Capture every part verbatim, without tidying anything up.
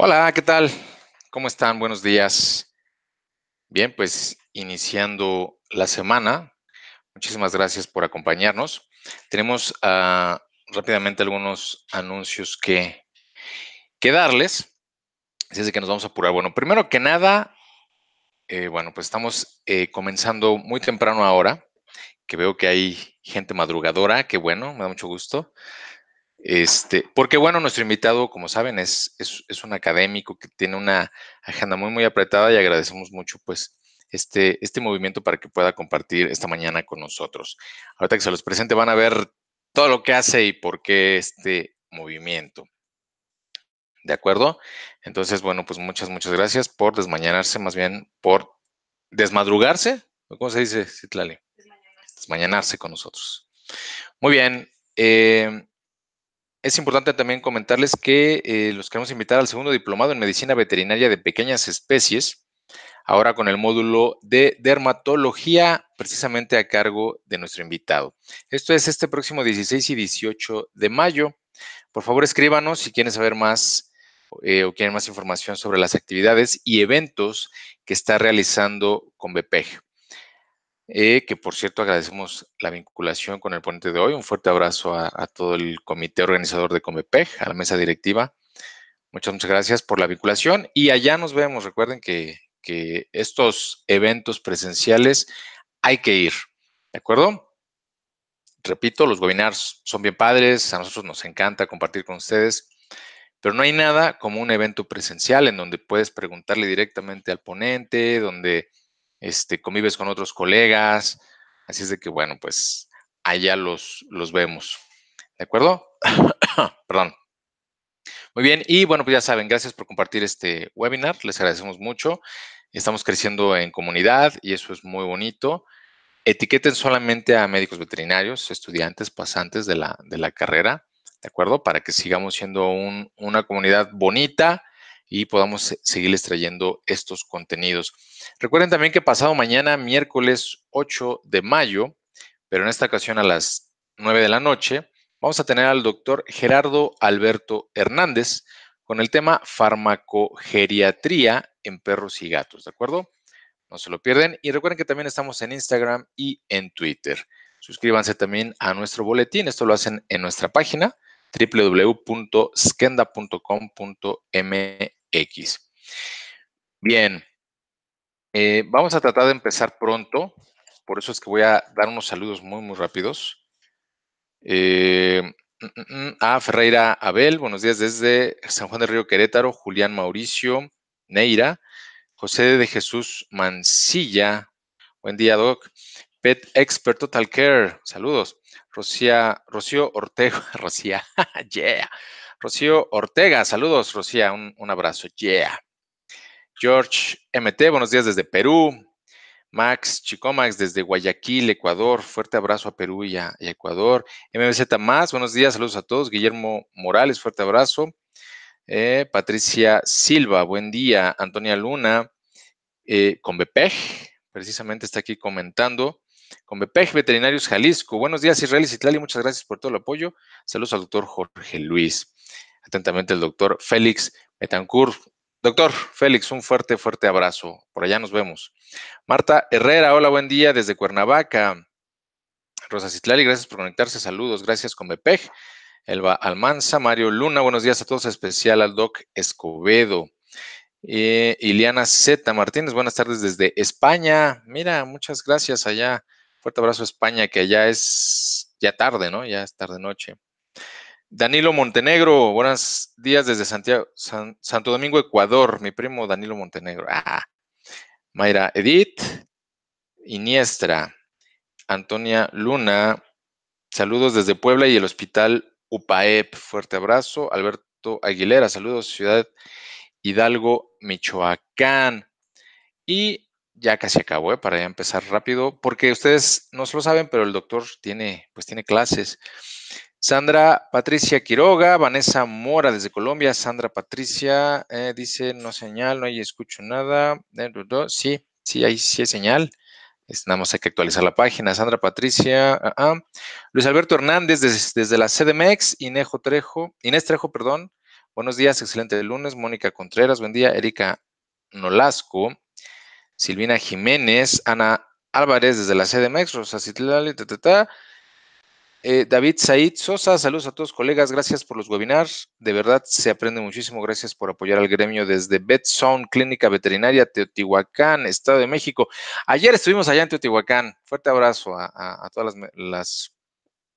Hola, ¿qué tal? ¿Cómo están? Buenos días. Bien, pues iniciando la semana. Muchísimas gracias por acompañarnos. Tenemos uh, rápidamente algunos anuncios que, que darles. Así es que nos vamos a apurar. Bueno, primero que nada, eh, bueno, pues estamos eh, comenzando muy temprano ahora, que veo que hay gente madrugadora, que bueno, me da mucho gusto. Este, porque bueno, nuestro invitado, como saben, es, es, es un académico que tiene una agenda muy, muy apretada y agradecemos mucho, pues, este, este movimiento para que pueda compartir esta mañana con nosotros. Ahorita que se los presente van a ver todo lo que hace y por qué este movimiento. ¿De acuerdo? Entonces, bueno, pues muchas, muchas gracias por desmañanarse, más bien por desmadrugarse. ¿Cómo se dice, Citlalli? Desmañanarse. Desmañanarse con nosotros. Muy bien. Eh, Es importante también comentarles que eh, los queremos invitar al segundo diplomado en Medicina Veterinaria de Pequeñas Especies, ahora con el módulo de Dermatología, precisamente a cargo de nuestro invitado. Esto es este próximo dieciséis y dieciocho de mayo. Por favor, escríbanos si quieren saber más eh, o quieren más información sobre las actividades y eventos que está realizando con B P E G. Eh, que por cierto agradecemos la vinculación con el ponente de hoy. Un fuerte abrazo a, a todo el comité organizador de Comepec, a la mesa directiva. Muchas, muchas gracias por la vinculación y allá nos vemos. Recuerden que, que estos eventos presenciales hay que ir, ¿de acuerdo? Repito, los webinars son bien padres, a nosotros nos encanta compartir con ustedes, pero no hay nada como un evento presencial en donde puedes preguntarle directamente al ponente, donde... Este, convives con otros colegas, así es de que, bueno, pues allá los, los vemos, ¿de acuerdo? Perdón. Muy bien, y bueno, pues ya saben, gracias por compartir este webinar, les agradecemos mucho, estamos creciendo en comunidad y eso es muy bonito. Etiqueten solamente a médicos veterinarios, estudiantes, pasantes de la, de la carrera, ¿de acuerdo? Para que sigamos siendo un, una comunidad bonita y podamos seguirles trayendo estos contenidos. Recuerden también que pasado mañana, miércoles ocho de mayo, pero en esta ocasión a las nueve de la noche, vamos a tener al doctor Gerardo Alberto Hernández con el tema farmacogeriatría en perros y gatos, ¿de acuerdo? No se lo pierden. Y recuerden que también estamos en Instagram y en Twitter. Suscríbanse también a nuestro boletín. Esto lo hacen en nuestra página doble u doble u doble u punto squenda punto com punto m x. Bien, eh, vamos a tratar de empezar pronto, por eso es que voy a dar unos saludos muy, muy rápidos. Eh, a Ferreira Abel, buenos días desde San Juan del Río, Querétaro. Julián Mauricio Neira, José de Jesús Mancilla, buen día, Doc. Pet Expert Total Care, saludos. Rocía, Rocío Ortega, Rocía, yeah. Rocío Ortega, saludos, Rocía, un, un abrazo, yeah. George M T, buenos días desde Perú. Max Chicomax desde Guayaquil, Ecuador, fuerte abrazo a Perú y a, y a Ecuador. M V Z más, buenos días, saludos a todos. Guillermo Morales, fuerte abrazo. Eh, Patricia Silva, buen día. Antonia Luna, eh, con B P E G, precisamente está aquí comentando. Con B P E G Veterinarios Jalisco. Buenos días, Israel y Citlalli, muchas gracias por todo el apoyo. Saludos al doctor Jorge Luis. Atentamente el doctor Félix Betancourt. Doctor Félix, un fuerte, fuerte abrazo. Por allá nos vemos. Marta Herrera, hola, buen día desde Cuernavaca. Rosa Citlalli, gracias por conectarse. Saludos, gracias con B P E G. Elba Almanza, Mario Luna, buenos días a todos, especial al doc Escobedo. Eh, Ileana Z. Martínez, buenas tardes desde España. Mira, muchas gracias allá. Fuerte abrazo a España, que allá es ya tarde, ¿no? Ya es tarde noche. Danilo Montenegro, buenos días desde Santiago, San, Santo Domingo, Ecuador. Mi primo Danilo Montenegro. Ah. Mayra Edith Iniestra. Antonia Luna, saludos desde Puebla y el Hospital U P A E P. Fuerte abrazo. Alberto Aguilera, saludos, Ciudad Hidalgo, Michoacán. Y ya casi acabo, ¿eh? Para ya empezar rápido, porque ustedes no se lo saben, pero el doctor tiene, pues tiene clases. Sandra Patricia Quiroga, Vanessa Mora desde Colombia. Sandra Patricia eh, dice, no señal, no hay escucho nada. Sí, sí, ahí sí hay señal. Es, nada más hay que actualizar la página. Sandra Patricia. Uh -uh. Luis Alberto Hernández desde, desde la C D M X. Inejo Trejo, Inés Trejo, perdón. Buenos días, excelente lunes. Mónica Contreras, buen día. Erika Nolasco, Silvina Jiménez, Ana Álvarez desde la C D M X, Rosa Citlalli, ta, ta, ta. Eh, David Said Sosa, saludos a todos colegas, gracias por los webinars, de verdad se aprende muchísimo, gracias por apoyar al gremio desde Vet Zone, Clínica Veterinaria, Teotihuacán, Estado de México. Ayer estuvimos allá en Teotihuacán, fuerte abrazo a, a, a todas las, las,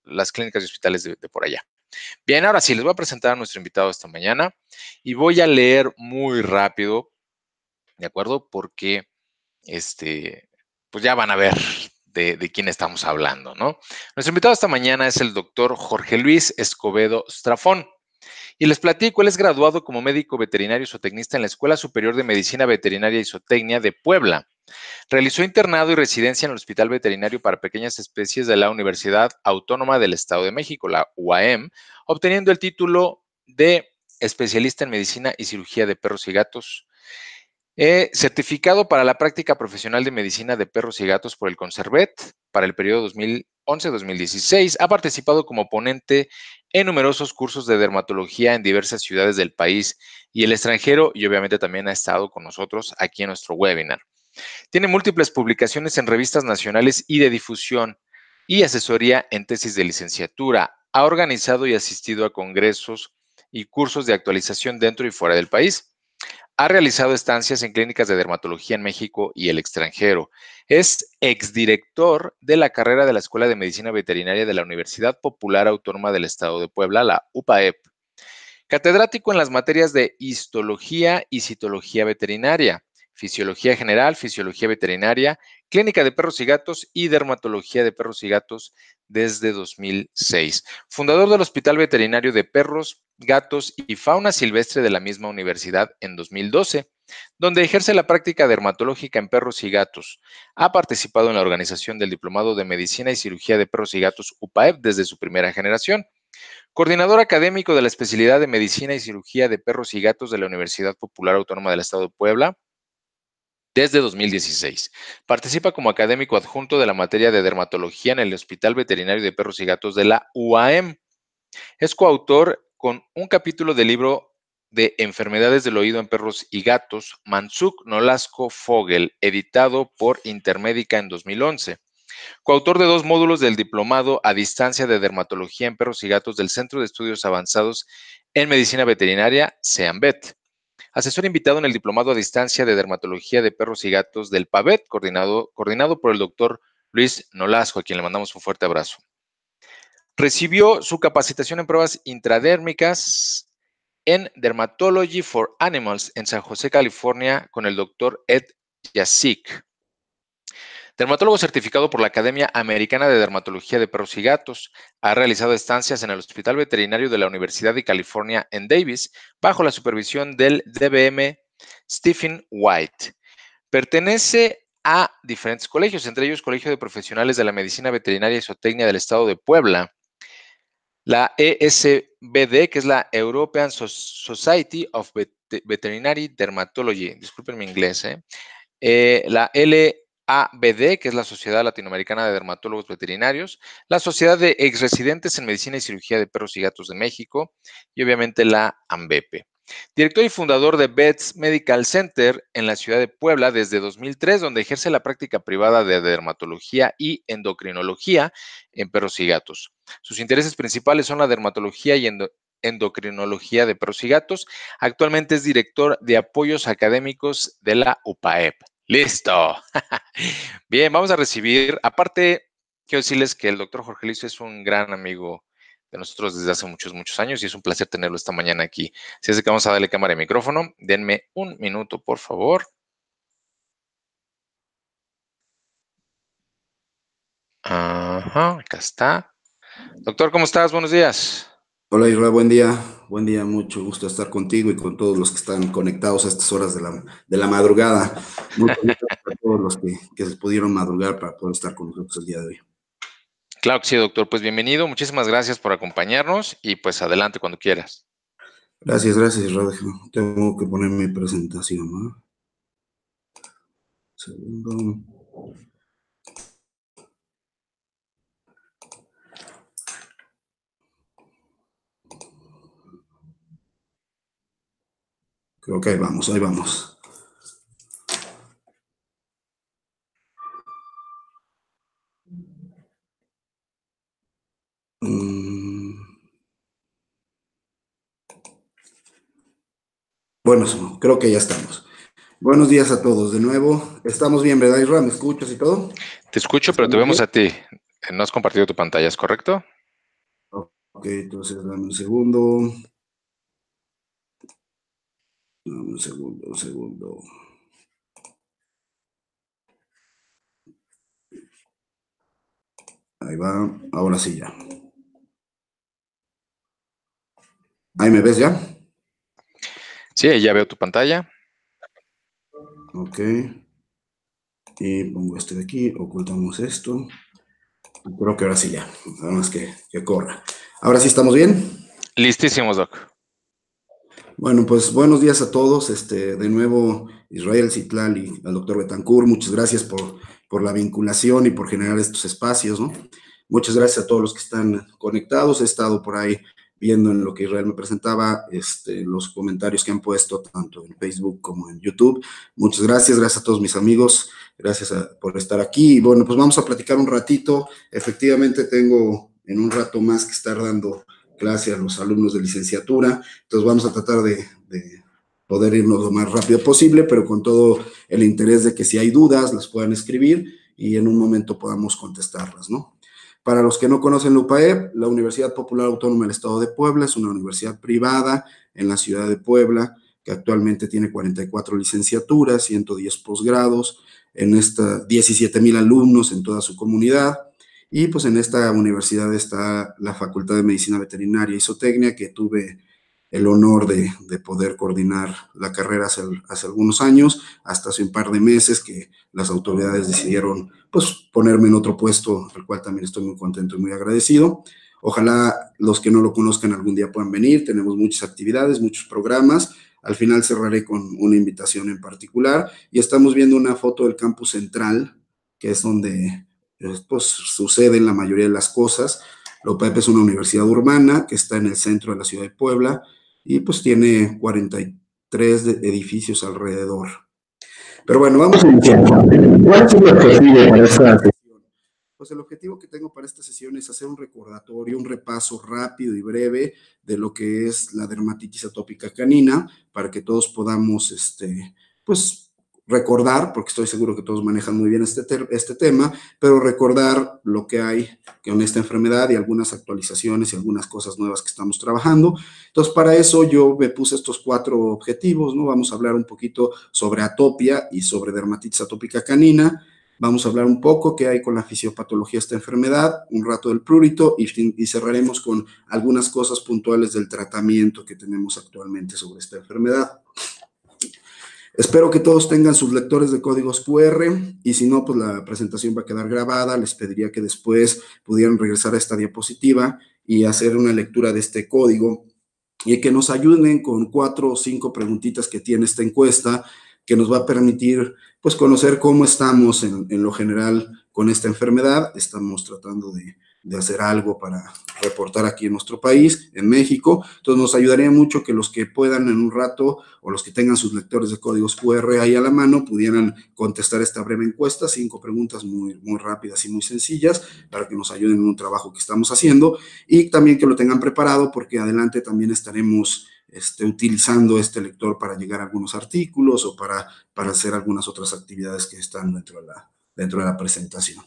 las clínicas y hospitales de, de por allá. Bien, ahora sí, les voy a presentar a nuestro invitado esta mañana y voy a leer muy rápido, ¿de acuerdo? Porque este, pues ya van a ver de, de quién estamos hablando, ¿no? Nuestro invitado esta mañana es el doctor Jorge Luis Escobedo Straffon. Y les platico, él es graduado como médico veterinario zootecnista en la Escuela Superior de Medicina Veterinaria y Zootecnia de Puebla. Realizó internado y residencia en el Hospital Veterinario para Pequeñas Especies de la Universidad Autónoma del Estado de México, la U A M, obteniendo el título de especialista en medicina y cirugía de perros y gatos. Eh, certificado para la práctica profesional de medicina de perros y gatos por el Conservet para el periodo dos mil once a dos mil dieciséis. Ha participado como ponente en numerosos cursos de dermatología en diversas ciudades del país y el extranjero y obviamente también ha estado con nosotros aquí en nuestro webinar. Tiene múltiples publicaciones en revistas nacionales y de difusión y asesoría en tesis de licenciatura. Ha organizado y asistido a congresos y cursos de actualización dentro y fuera del país. Ha realizado estancias en clínicas de dermatología en México y el extranjero. Es exdirector de la carrera de la Escuela de Medicina Veterinaria de la Universidad Popular Autónoma del Estado de Puebla, la U P A E P. Catedrático en las materias de histología y citología veterinaria, fisiología general, fisiología veterinaria, clínica de perros y gatos y dermatología de perros y gatos desde dos mil seis. Fundador del Hospital Veterinario de Perros, Gatos y Fauna Silvestre de la misma universidad en dos mil doce, donde ejerce la práctica dermatológica en perros y gatos. Ha participado en la organización del Diplomado de Medicina y Cirugía de Perros y Gatos U P A E P desde su primera generación. Coordinador académico de la especialidad de Medicina y Cirugía de Perros y Gatos de la Universidad Popular Autónoma del Estado de Puebla desde dos mil dieciséis. Participa como académico adjunto de la materia de dermatología en el Hospital Veterinario de Perros y Gatos de la U A M. Es coautor con un capítulo del libro de Enfermedades del Oído en Perros y Gatos, Mansuk Nolasco Fogel, editado por Intermedica en dos mil once. Coautor de dos módulos del Diplomado a Distancia de Dermatología en Perros y Gatos del Centro de Estudios Avanzados en Medicina Veterinaria, AMBEP. Asesor invitado en el Diplomado a Distancia de Dermatología de Perros y Gatos del PAVET, coordinado, coordinado por el doctor Luis Nolasco, a quien le mandamos un fuerte abrazo. Recibió su capacitación en pruebas intradérmicas en Dermatology for Animals en San José, California, con el doctor Ed Yasik. Dermatólogo certificado por la Academia Americana de Dermatología de Perros y Gatos, ha realizado estancias en el Hospital Veterinario de la Universidad de California en Davis, bajo la supervisión del D B M Stephen White. Pertenece a diferentes colegios, entre ellos Colegio de Profesionales de la Medicina Veterinaria y Zootecnia del Estado de Puebla, la E S B D, que es la European Society of Veterinary Dermatology, disculpen mi inglés, eh. Eh, la L A B D, que es la Sociedad Latinoamericana de Dermatólogos Veterinarios, la Sociedad de Exresidentes en Medicina y Cirugía de Perros y Gatos de México y obviamente la AMBEP. Director y fundador de V E T S Medical Center en la ciudad de Puebla desde dos mil tres, donde ejerce la práctica privada de dermatología y endocrinología en perros y gatos. Sus intereses principales son la dermatología y endo endocrinología de perros y gatos. Actualmente es director de apoyos académicos de la U P A E P. ¡Listo! Bien, vamos a recibir, aparte, quiero decirles que el doctor Jorge Luis es un gran amigo de nosotros desde hace muchos, muchos años y es un placer tenerlo esta mañana aquí. Así es que vamos a darle cámara y micrófono. Denme un minuto, por favor. Ajá, acá está. Doctor, ¿cómo estás? Buenos días. Hola Israel, buen día, buen día, mucho gusto estar contigo y con todos los que están conectados a estas horas de la, de la madrugada. Muchas gracias a todos los que, que se pudieron madrugar para poder estar con nosotros el día de hoy. Claro que sí, doctor, pues bienvenido, muchísimas gracias por acompañarnos y pues adelante cuando quieras. Gracias, gracias Israel, tengo que poner mi presentación, ¿no? Segundo. Creo que ahí vamos, ahí vamos. Bueno, creo que ya estamos. Buenos días a todos de nuevo. Estamos bien, ¿verdad, Isra? ¿Me escuchas y todo? Te escucho, pero te vemos a ti. No has compartido tu pantalla, ¿es correcto? Ok, entonces dame un segundo. Dame un segundo, un segundo. Ahí va, ahora sí ya. ¿Ahí me ves ya? Sí, ya veo tu pantalla. Ok. Y pongo este de aquí, ocultamos esto. Creo que ahora sí ya, nada más que, que corra. ¿Ahora sí estamos bien? Listísimos, Doc. Bueno, pues buenos días a todos. Este, de nuevo, Israel, Citlalli, al doctor Betancourt, muchas gracias por, por la vinculación y por generar estos espacios, ¿no? Muchas gracias a todos los que están conectados. He estado por ahí viendo en lo que Israel me presentaba, este, los comentarios que han puesto tanto en Facebook como en YouTube. Muchas gracias, gracias a todos mis amigos, gracias a, por estar aquí. Y bueno, pues vamos a platicar un ratito. Efectivamente, tengo en un rato más que estar dando clase a los alumnos de licenciatura, entonces vamos a tratar de, de poder irnos lo más rápido posible, pero con todo el interés de que si hay dudas, las puedan escribir y en un momento podamos contestarlas, ¿no? Para los que no conocen la U P A E P, la Universidad Popular Autónoma del Estado de Puebla es una universidad privada en la ciudad de Puebla, que actualmente tiene cuarenta y cuatro licenciaturas, ciento diez posgrados, en esta diecisiete mil alumnos en toda su comunidad, y pues en esta universidad está la Facultad de Medicina Veterinaria y Zootecnia, que tuve el honor de, de poder coordinar la carrera hace, hace algunos años, hasta hace un par de meses que las autoridades decidieron, pues, ponerme en otro puesto, al cual también estoy muy contento y muy agradecido. Ojalá los que no lo conozcan algún día puedan venir, tenemos muchas actividades, muchos programas, al final cerraré con una invitación en particular, y estamos viendo una foto del campus central, que es donde, pues, suceden la mayoría de las cosas. La U P A E P es una universidad urbana que está en el centro de la ciudad de Puebla, y pues tiene cuarenta y tres edificios alrededor. Pero bueno, vamos a iniciar. ¿Cuál es el objetivo para esta sesión? Pues el objetivo que tengo para esta sesión es hacer un recordatorio, un repaso rápido y breve de lo que es la dermatitis atópica canina, para que todos podamos, este, pues, recordar, porque estoy seguro que todos manejan muy bien este, este tema, pero recordar lo que hay con esta enfermedad y algunas actualizaciones y algunas cosas nuevas que estamos trabajando. Entonces, para eso yo me puse estos cuatro objetivos, ¿no? Vamos a hablar un poquito sobre atopia y sobre dermatitis atópica canina. Vamos a hablar un poco qué hay con la fisiopatología de esta enfermedad, un rato del prurito y, y cerraremos con algunas cosas puntuales del tratamiento que tenemos actualmente sobre esta enfermedad. Espero que todos tengan sus lectores de códigos cu erre y si no, pues la presentación va a quedar grabada. Les pediría que después pudieran regresar a esta diapositiva y hacer una lectura de este código y que nos ayuden con cuatro o cinco preguntitas que tiene esta encuesta que nos va a permitir, pues, conocer cómo estamos en, en lo general con esta enfermedad. Estamos tratando de... de hacer algo para reportar aquí en nuestro país, en México. Entonces nos ayudaría mucho que los que puedan en un rato o los que tengan sus lectores de códigos cu erre ahí a la mano pudieran contestar esta breve encuesta, cinco preguntas muy, muy rápidas y muy sencillas para que nos ayuden en un trabajo que estamos haciendo y también que lo tengan preparado porque adelante también estaremos este, utilizando este lector para llegar a algunos artículos o para, para hacer algunas otras actividades que están dentro de la, dentro de la presentación.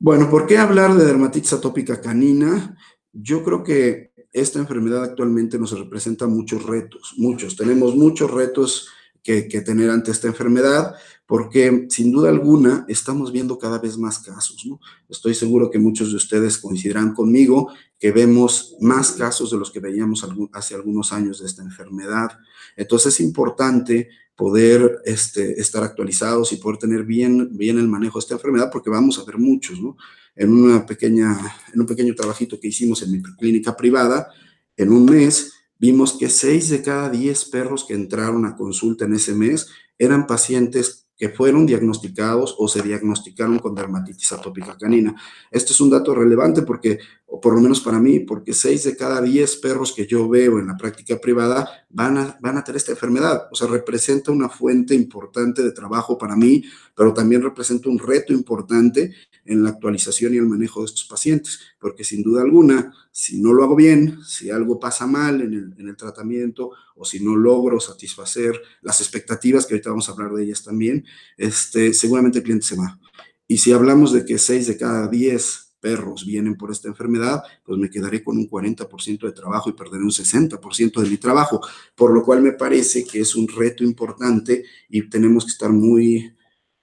Bueno, ¿por qué hablar de dermatitis atópica canina? Yo creo que esta enfermedad actualmente nos representa muchos retos, muchos. Tenemos muchos retos que, que tener ante esta enfermedad, porque sin duda alguna estamos viendo cada vez más casos, ¿no? Estoy seguro que muchos de ustedes coincidirán conmigo que vemos más casos de los que veíamos hace algunos años de esta enfermedad. Entonces es importante poder este, estar actualizados y poder tener bien, bien el manejo de esta enfermedad, porque vamos a ver muchos, ¿no? En, una pequeña, en un pequeño trabajito que hicimos en mi clínica privada, en un mes, vimos que seis de cada diez perros que entraron a consulta en ese mes eran pacientes que fueron diagnosticados o se diagnosticaron con dermatitis atópica canina. Esto es un dato relevante porque o por lo menos para mí, porque seis de cada diez perros que yo veo en la práctica privada van a, van a tener esta enfermedad. O sea, representa una fuente importante de trabajo para mí, pero también representa un reto importante en la actualización y el manejo de estos pacientes, porque sin duda alguna, si no lo hago bien, si algo pasa mal en el, en el tratamiento, o si no logro satisfacer las expectativas, que ahorita vamos a hablar de ellas también, este, seguramente el cliente se va. Y si hablamos de que seis de cada diez... perros vienen por esta enfermedad, pues me quedaré con un cuarenta por ciento de trabajo y perderé un sesenta por ciento de mi trabajo, por lo cual me parece que es un reto importante y tenemos que estar muy,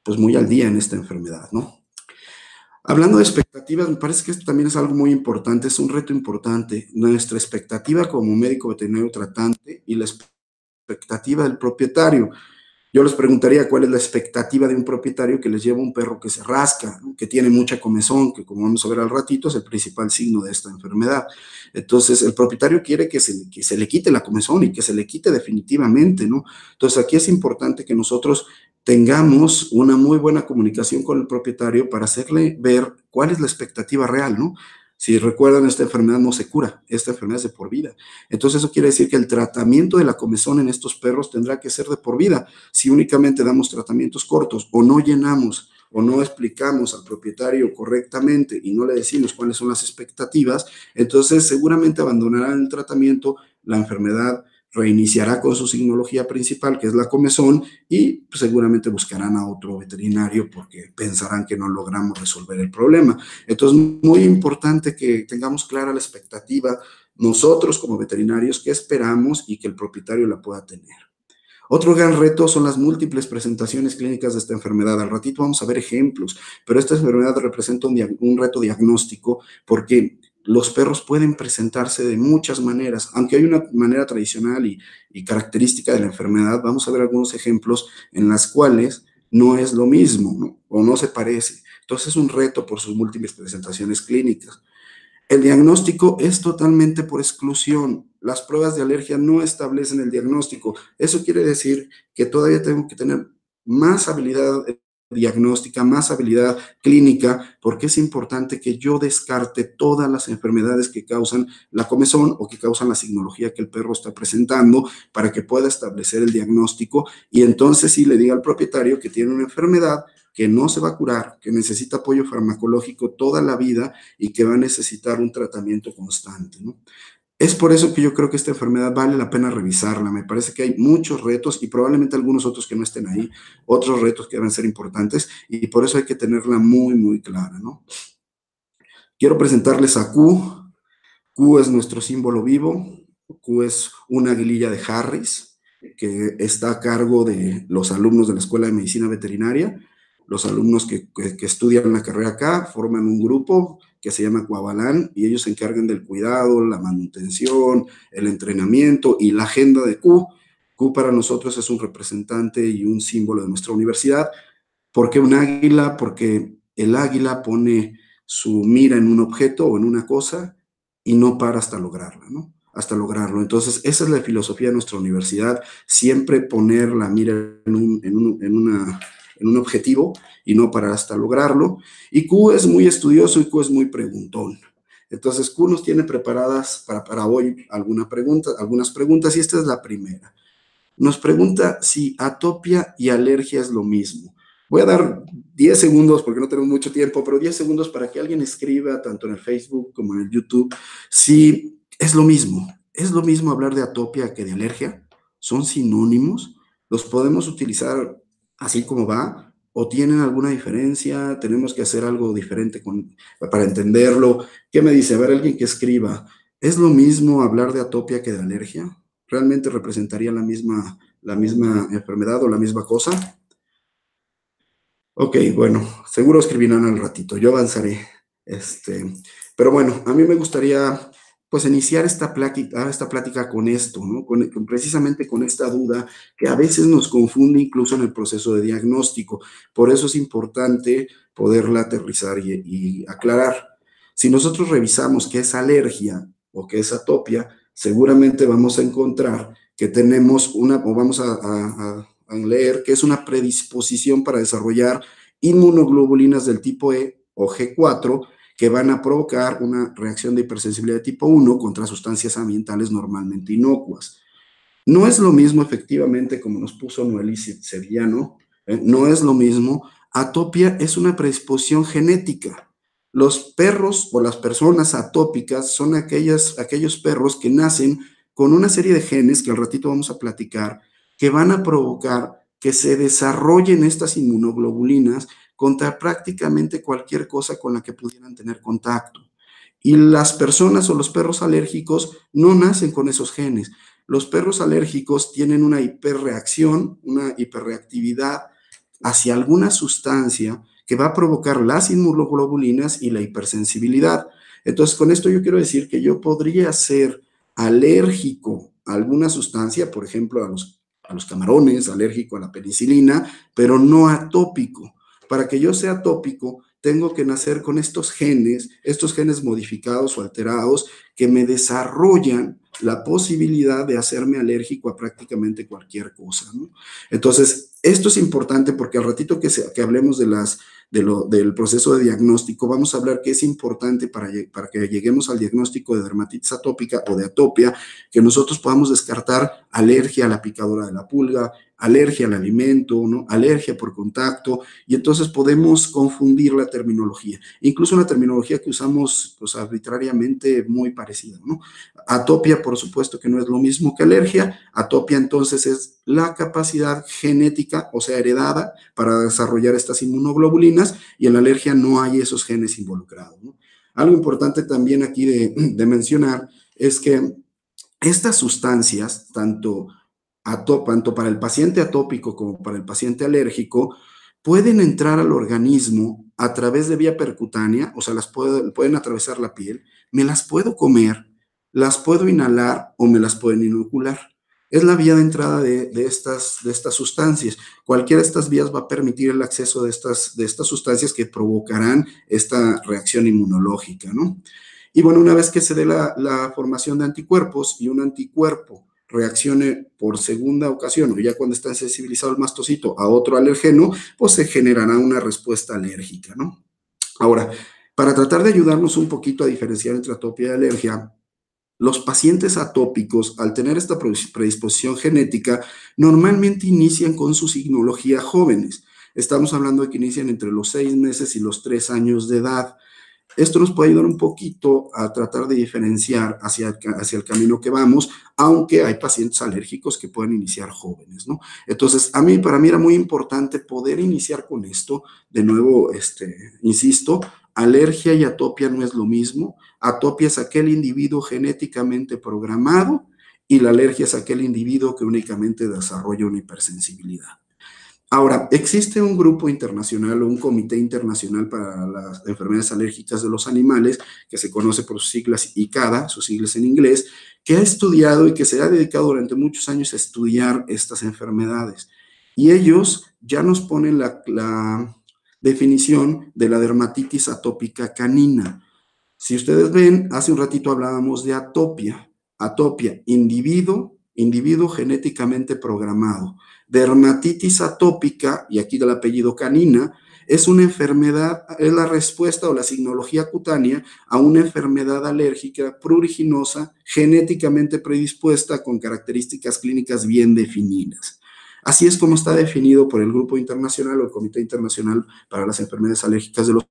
pues muy al día en esta enfermedad, ¿no? Hablando de expectativas, me parece que esto también es algo muy importante, es un reto importante, nuestra expectativa como médico veterinario tratante y la expectativa del propietario. Yo les preguntaría cuál es la expectativa de un propietario que les lleva un perro que se rasca, ¿no? Que tiene mucha comezón, que como vamos a ver al ratito es el principal signo de esta enfermedad. Entonces, el propietario quiere que se, que se le quite la comezón y que se le quite definitivamente, ¿no? Entonces, aquí es importante que nosotros tengamos una muy buena comunicación con el propietario para hacerle ver cuál es la expectativa real, ¿no? Si recuerdan, esta enfermedad no se cura, esta enfermedad es de por vida. Entonces eso quiere decir que el tratamiento de la comezón en estos perros tendrá que ser de por vida. Si únicamente damos tratamientos cortos o no llenamos o no explicamos al propietario correctamente y no le decimos cuáles son las expectativas, entonces seguramente abandonarán el tratamiento, la enfermedad reiniciará con su signología principal, que es la comezón, y seguramente buscarán a otro veterinario porque pensarán que no logramos resolver el problema. Entonces, muy importante que tengamos clara la expectativa nosotros como veterinarios que esperamos y que el propietario la pueda tener. Otro gran reto son las múltiples presentaciones clínicas de esta enfermedad. Al ratito vamos a ver ejemplos, pero esta enfermedad representa un, diag- un reto diagnóstico porque los perros pueden presentarse de muchas maneras, aunque hay una manera tradicional y, y característica de la enfermedad. Vamos a ver algunos ejemplos en las cuales no es lo mismo, ¿no? O no se parece. Entonces es un reto por sus múltiples presentaciones clínicas. El diagnóstico es totalmente por exclusión. Las pruebas de alergia no establecen el diagnóstico. Eso quiere decir que todavía tengo que tener más habilidad diagnóstica, más habilidad clínica, porque es importante que yo descarte todas las enfermedades que causan la comezón o que causan la signología que el perro está presentando para que pueda establecer el diagnóstico y entonces sí le diga al propietario que tiene una enfermedad que no se va a curar, que necesita apoyo farmacológico toda la vida y que va a necesitar un tratamiento constante, ¿no? Es por eso que yo creo que esta enfermedad vale la pena revisarla. Me parece que hay muchos retos y probablemente algunos otros que no estén ahí, otros retos que van a ser importantes y por eso hay que tenerla muy, muy clara, ¿no? Quiero presentarles a Q. Q es nuestro símbolo vivo. Q es una aguililla de Harris que está a cargo de los alumnos de la Escuela de Medicina Veterinaria. Los alumnos que, que, que estudian la carrera acá forman un grupo que se llama Cuabalán, y ellos se encargan del cuidado, la manutención, el entrenamiento y la agenda de Q. Q para nosotros es un representante y un símbolo de nuestra universidad. ¿Por qué un águila? Porque el águila pone su mira en un objeto o en una cosa y no para hasta lograrla, ¿no? Hasta lograrlo. Entonces, esa es la filosofía de nuestra universidad, siempre poner la mira en, un, en, un, en una... en un objetivo y no parar hasta lograrlo. Y Q es muy estudioso y Q es muy preguntón. Entonces Q nos tiene preparadas para, para hoy alguna pregunta, algunas preguntas y esta es la primera. Nos pregunta si atopia y alergia es lo mismo. Voy a dar diez segundos porque no tenemos mucho tiempo, pero diez segundos para que alguien escriba tanto en el Facebook como en el YouTube si es lo mismo. ¿Es lo mismo hablar de atopia que de alergia? ¿Son sinónimos? ¿Los podemos utilizar así como va, o tienen alguna diferencia? ¿Tenemos que hacer algo diferente con, para entenderlo? ¿Qué me dice? A ver, alguien que escriba. ¿Es lo mismo hablar de atopia que de alergia? ¿Realmente representaría la misma, la misma enfermedad o la misma cosa? Ok, bueno, seguro escribirán al ratito, yo avanzaré. Este, pero bueno, a mí me gustaría pues iniciar esta plática, esta plática con esto, ¿no? Con, con, precisamente con esta duda que a veces nos confunde incluso en el proceso de diagnóstico. Por eso es importante poderla aterrizar y, y aclarar. Si nosotros revisamos qué es alergia o qué es atopia, seguramente vamos a encontrar que tenemos una, o vamos a, a, a leer que es una predisposición para desarrollar inmunoglobulinas del tipo E o G cuatro, que van a provocar una reacción de hipersensibilidad tipo uno contra sustancias ambientales normalmente inocuas. No es lo mismo, efectivamente, como nos puso Noelí Sevillano, eh, no es lo mismo. Atopia es una predisposición genética. Los perros o las personas atópicas son aquellas, aquellos perros que nacen con una serie de genes, que al ratito vamos a platicar, que van a provocar que se desarrollen estas inmunoglobulinas contra prácticamente cualquier cosa con la que pudieran tener contacto. Y las personas o los perros alérgicos no nacen con esos genes. Los perros alérgicos tienen una hiperreacción, una hiperreactividad hacia alguna sustancia que va a provocar las inmunoglobulinas y la hipersensibilidad. Entonces, con esto yo quiero decir que yo podría ser alérgico a alguna sustancia, por ejemplo, a los, a los camarones, alérgico a la penicilina, pero no atópico. Para que yo sea atópico, tengo que nacer con estos genes, estos genes modificados o alterados que me desarrollan la posibilidad de hacerme alérgico a prácticamente cualquier cosa, ¿no? Entonces, esto es importante porque al ratito que, se, que hablemos de las, de lo, del proceso de diagnóstico, vamos a hablar que es importante para, para que lleguemos al diagnóstico de dermatitis atópica o de atopia, que nosotros podamos descartar alergia a la picadura de la pulga, alergia al alimento, ¿no? Alergia por contacto, y entonces podemos confundir la terminología, incluso una terminología que usamos pues, arbitrariamente muy parecida, ¿no? Atopia, por supuesto que no es lo mismo que alergia. Atopia entonces es la capacidad genética, o sea, heredada, para desarrollar estas inmunoglobulinas, y en la alergia no hay esos genes involucrados, ¿no? Algo importante también aquí de, de mencionar es que estas sustancias, tanto Atop, tanto para el paciente atópico como para el paciente alérgico, pueden entrar al organismo a través de vía percutánea, o sea, las puedo, pueden atravesar la piel, me las puedo comer, las puedo inhalar o me las pueden inocular. Es la vía de entrada de, de, estas, de estas sustancias. Cualquiera de estas vías va a permitir el acceso de estas, de estas sustancias que provocarán esta reacción inmunológica, ¿no? Y bueno, una vez que se dé la, la formación de anticuerpos y un anticuerpo reaccione por segunda ocasión, o ya cuando está sensibilizado el mastocito a otro alergeno, pues se generará una respuesta alérgica, ¿no? Ahora, para tratar de ayudarnos un poquito a diferenciar entre atopia y alergia, los pacientes atópicos, al tener esta predisposición genética, normalmente inician con su signología jóvenes. Estamos hablando de que inician entre los seis meses y los tres años de edad. Esto nos puede ayudar un poquito a tratar de diferenciar hacia, hacia el camino que vamos, aunque hay pacientes alérgicos que pueden iniciar jóvenes, ¿no? Entonces, a mí, para mí era muy importante poder iniciar con esto. De nuevo, este, insisto, alergia y atopia no es lo mismo. Atopia es aquel individuo genéticamente programado y la alergia es aquel individuo que únicamente desarrolla una hipersensibilidad. Ahora, existe un grupo internacional o un comité internacional para las enfermedades alérgicas de los animales, que se conoce por sus siglas ICADA, sus siglas en inglés, que ha estudiado y que se ha dedicado durante muchos años a estudiar estas enfermedades. Y ellos ya nos ponen la, la definición de la dermatitis atópica canina. Si ustedes ven, hace un ratito hablábamos de atopia. Atopia, individuo, individuo genéticamente programado. Dermatitis atópica, y aquí del apellido canina, es una enfermedad, es la respuesta o la signología cutánea a una enfermedad alérgica pruriginosa, genéticamente predispuesta con características clínicas bien definidas. Así es como está definido por el Grupo Internacional o el Comité Internacional para las Enfermedades Alérgicas de los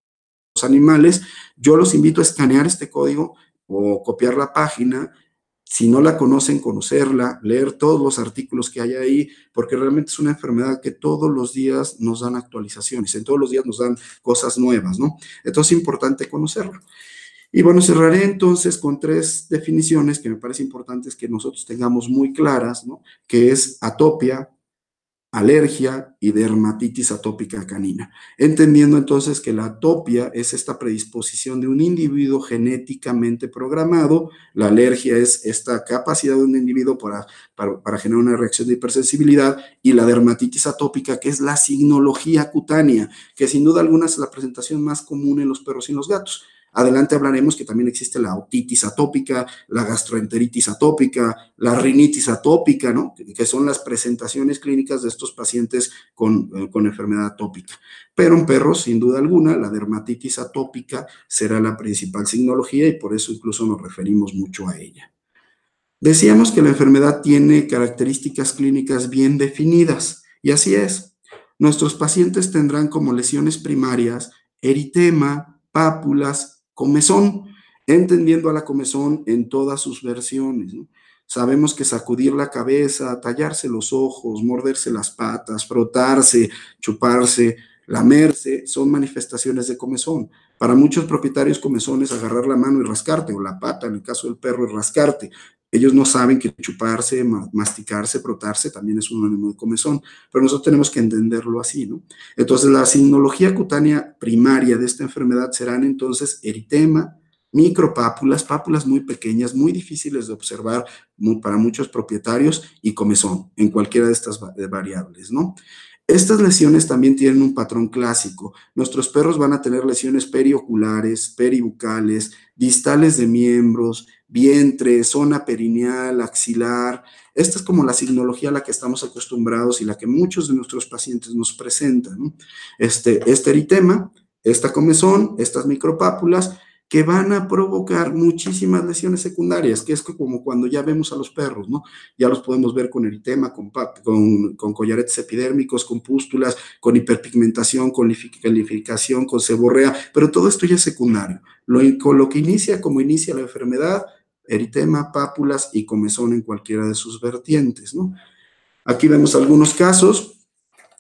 Animales. Yo los invito a escanear este código o copiar la página. Si no la conocen, conocerla, leer todos los artículos que hay ahí, porque realmente es una enfermedad que todos los días nos dan actualizaciones, en todos los días nos dan cosas nuevas, ¿no? Entonces es importante conocerla. Y bueno, cerraré entonces con tres definiciones que me parece importantes que nosotros tengamos muy claras, ¿no? Que es atopia, alergia y dermatitis atópica canina. Entendiendo entonces que la atopia es esta predisposición de un individuo genéticamente programado, la alergia es esta capacidad de un individuo para, para, para generar una reacción de hipersensibilidad, y la dermatitis atópica, que es la signología cutánea, que sin duda alguna es la presentación más común en los perros y en los gatos. Adelante hablaremos que también existe la otitis atópica, la gastroenteritis atópica, la rinitis atópica, ¿no? Que son las presentaciones clínicas de estos pacientes con, con enfermedad atópica. Pero en perros, sin duda alguna, la dermatitis atópica será la principal signología y por eso incluso nos referimos mucho a ella. Decíamos que la enfermedad tiene características clínicas bien definidas, y así es. Nuestros pacientes tendrán como lesiones primarias eritema, pápulas, comezón, entendiendo a la comezón en todas sus versiones, ¿no? Sabemos que sacudir la cabeza, tallarse los ojos, morderse las patas, frotarse, chuparse, lamerse, son manifestaciones de comezón. Para muchos propietarios, comezón es agarrar la mano y rascarte, o la pata, en el caso del perro, es rascarte. Ellos no saben que chuparse, masticarse, frotarse también es un ánimo de comezón, pero nosotros tenemos que entenderlo así, ¿no? Entonces, la signología cutánea primaria de esta enfermedad serán entonces eritema, micropápulas, pápulas muy pequeñas, muy difíciles de observar muy, para muchos propietarios, y comezón en cualquiera de estas variables, ¿no? Estas lesiones también tienen un patrón clásico. Nuestros perros van a tener lesiones perioculares, peribucales, distales de miembros, vientre, zona perineal, axilar. Esta es como la signología a la que estamos acostumbrados y la que muchos de nuestros pacientes nos presentan, ¿no? Este, este eritema, esta comezón, estas micropápulas, que van a provocar muchísimas lesiones secundarias, que es como cuando ya vemos a los perros, ¿no? Ya los podemos ver con eritema, con, con, con collaretes epidérmicos, con pústulas, con hiperpigmentación, con lificación, con seborrea, pero todo esto ya es secundario. Lo, con lo que inicia, como inicia la enfermedad, eritema, pápulas y comezón en cualquiera de sus vertientes, ¿no? Aquí vemos algunos casos.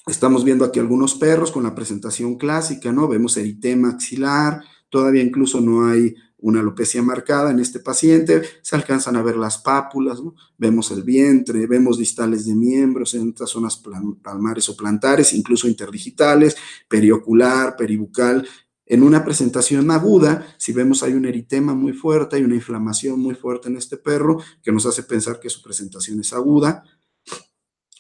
Estamos viendo aquí algunos perros con la presentación clásica, ¿no? Vemos eritema axilar. Todavía incluso no hay una alopecia marcada en este paciente, se alcanzan a ver las pápulas, ¿no? Vemos el vientre, vemos distales de miembros en estas zonas palmares o plantares, incluso interdigitales, periocular, peribucal. En una presentación aguda, si vemos hay un eritema muy fuerte, hay una inflamación muy fuerte en este perro que nos hace pensar que su presentación es aguda.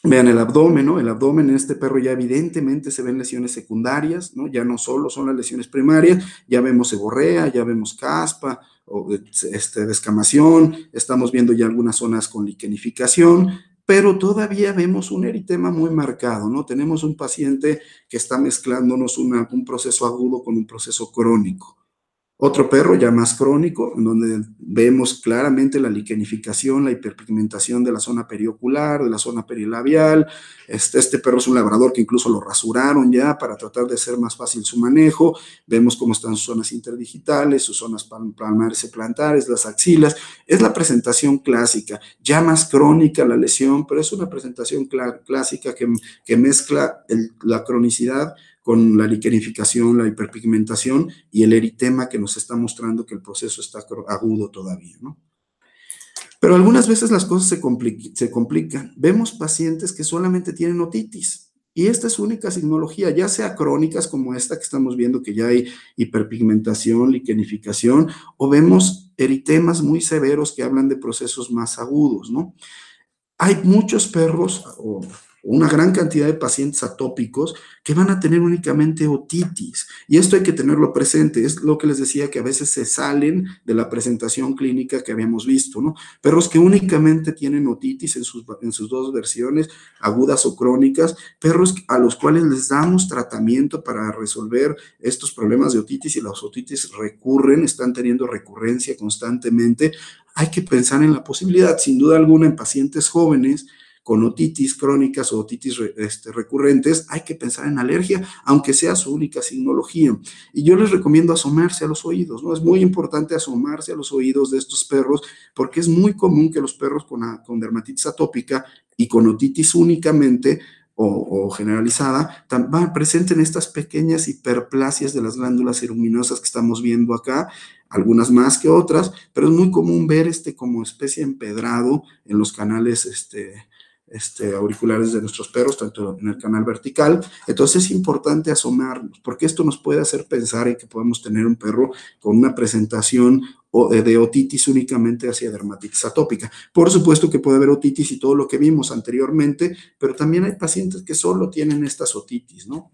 Vean el abdomen, ¿no? El abdomen en este perro ya evidentemente se ven lesiones secundarias, ¿no? Ya no solo son las lesiones primarias, ya vemos seborrea, ya vemos caspa, o este, descamación, estamos viendo ya algunas zonas con lichenificación, pero todavía vemos un eritema muy marcado, ¿no? Tenemos un paciente que está mezclándonos una, un proceso agudo con un proceso crónico. Otro perro ya más crónico, en donde vemos claramente la lichenificación, la hiperpigmentación de la zona periocular, de la zona perilabial. Este, este perro es un labrador que incluso lo rasuraron ya para tratar de hacer más fácil su manejo. Vemos cómo están sus zonas interdigitales, sus zonas palmares y plantares, las axilas. Es la presentación clásica, ya más crónica la lesión, pero es una presentación clásica que, que mezcla el, la cronicidad con la lichenificación, la hiperpigmentación y el eritema que nos está mostrando que el proceso está agudo todavía, ¿no? Pero algunas veces las cosas se, compli se complican. Vemos pacientes que solamente tienen otitis y esta es única signología, ya sea crónicas como esta que estamos viendo que ya hay hiperpigmentación, lichenificación, o vemos eritemas muy severos que hablan de procesos más agudos, ¿no? Hay muchos perros o una gran cantidad de pacientes atópicos que van a tener únicamente otitis. Y esto hay que tenerlo presente. Es lo que les decía, que a veces se salen de la presentación clínica que habíamos visto, ¿no? Perros que únicamente tienen otitis en sus, en sus dos versiones, agudas o crónicas, perros a los cuales les damos tratamiento para resolver estos problemas de otitis y las otitis recurren, están teniendo recurrencia constantemente. Hay que pensar en la posibilidad, sin duda alguna, en pacientes jóvenes, con otitis crónicas o otitis este, recurrentes, hay que pensar en alergia, aunque sea su única signología. Y yo les recomiendo asomarse a los oídos, ¿no? Es muy importante asomarse a los oídos de estos perros, porque es muy común que los perros con, con dermatitis atópica y con otitis únicamente o, o generalizada, también presenten estas pequeñas hiperplasias de las glándulas ceruminosas que estamos viendo acá, algunas más que otras, pero es muy común ver este como especie empedrado en los canales, este... Este, auriculares de nuestros perros, tanto en el canal vertical. Entonces es importante asomarnos, porque esto nos puede hacer pensar en que podemos tener un perro con una presentación de otitis únicamente hacia dermatitis atópica. Por supuesto que puede haber otitis y todo lo que vimos anteriormente, pero también hay pacientes que solo tienen estas otitis, ¿no?